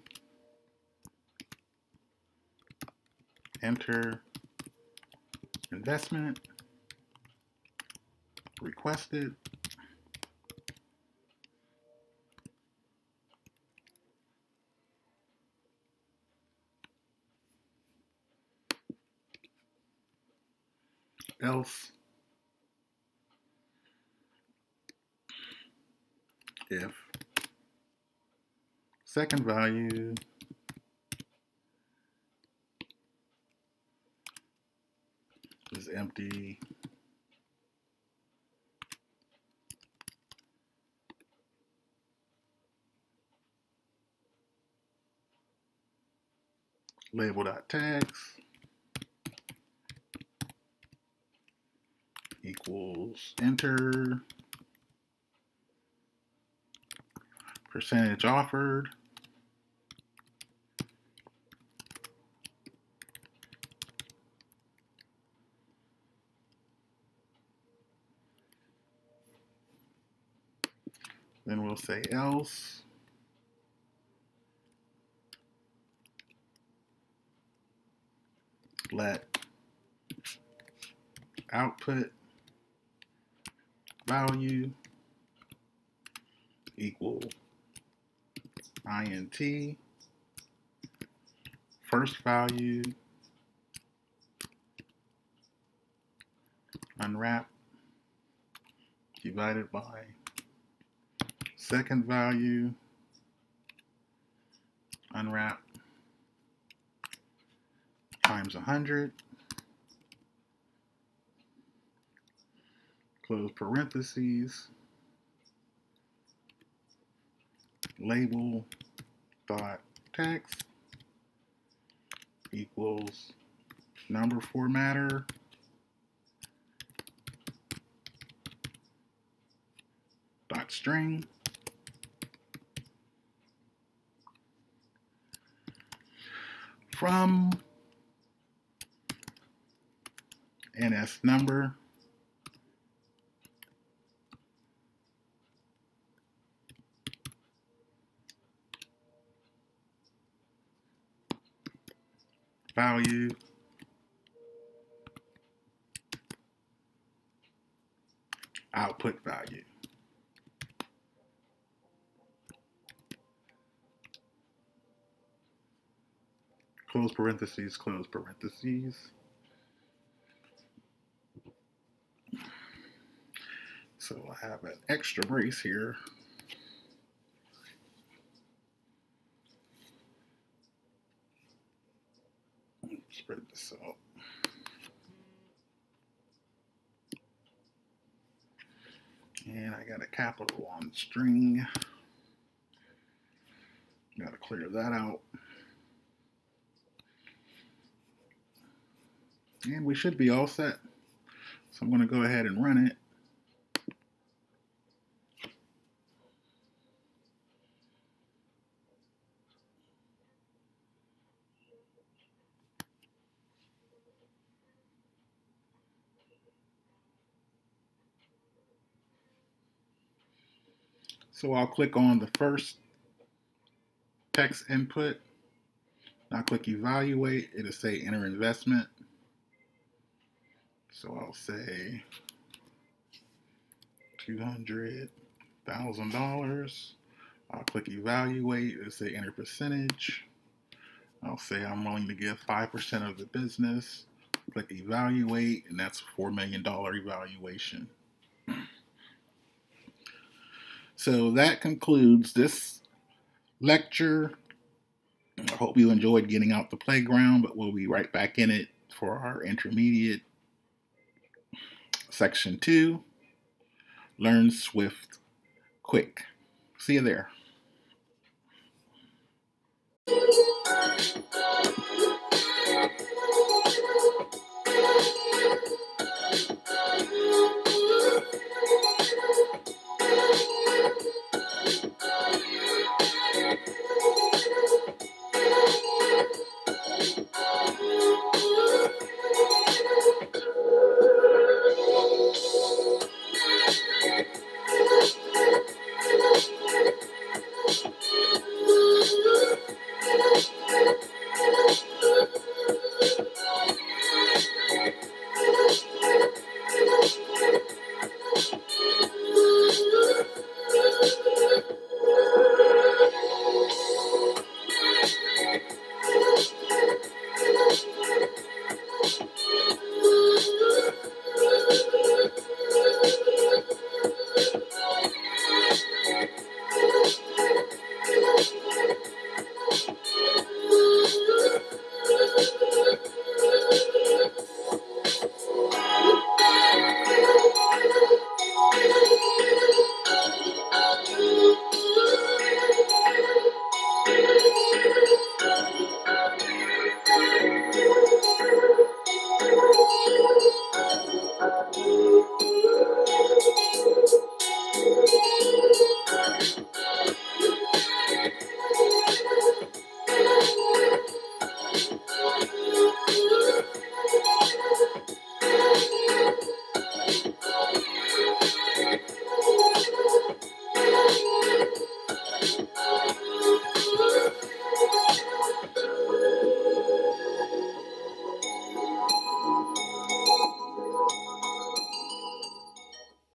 enter investment requested else if second value is empty, label.tags equals enter percentage offered . Then we'll say else let output value equal int first value unwrap divided by second value unwrap times one hundred, close parentheses, label dot text equals number formatter dot string. From N S number value output value. Close parentheses, close parentheses. So I have an extra brace here. Spread this out. And I got a capital on string. Got to clear that out. And we should be all set. So I'm going to go ahead and run it. So I'll click on the first text input. I'll click evaluate. It'll say enter investment. So I'll say two hundred thousand dollars. I'll click evaluate. It'll say enter percentage. I'll say I'm willing to give five percent of the business. Click evaluate, and that's a four million dollars evaluation. So that concludes this lecture. I hope you enjoyed getting out the playground, but we'll be right back in it for our intermediate section two, Learn Swift Quick. See you there.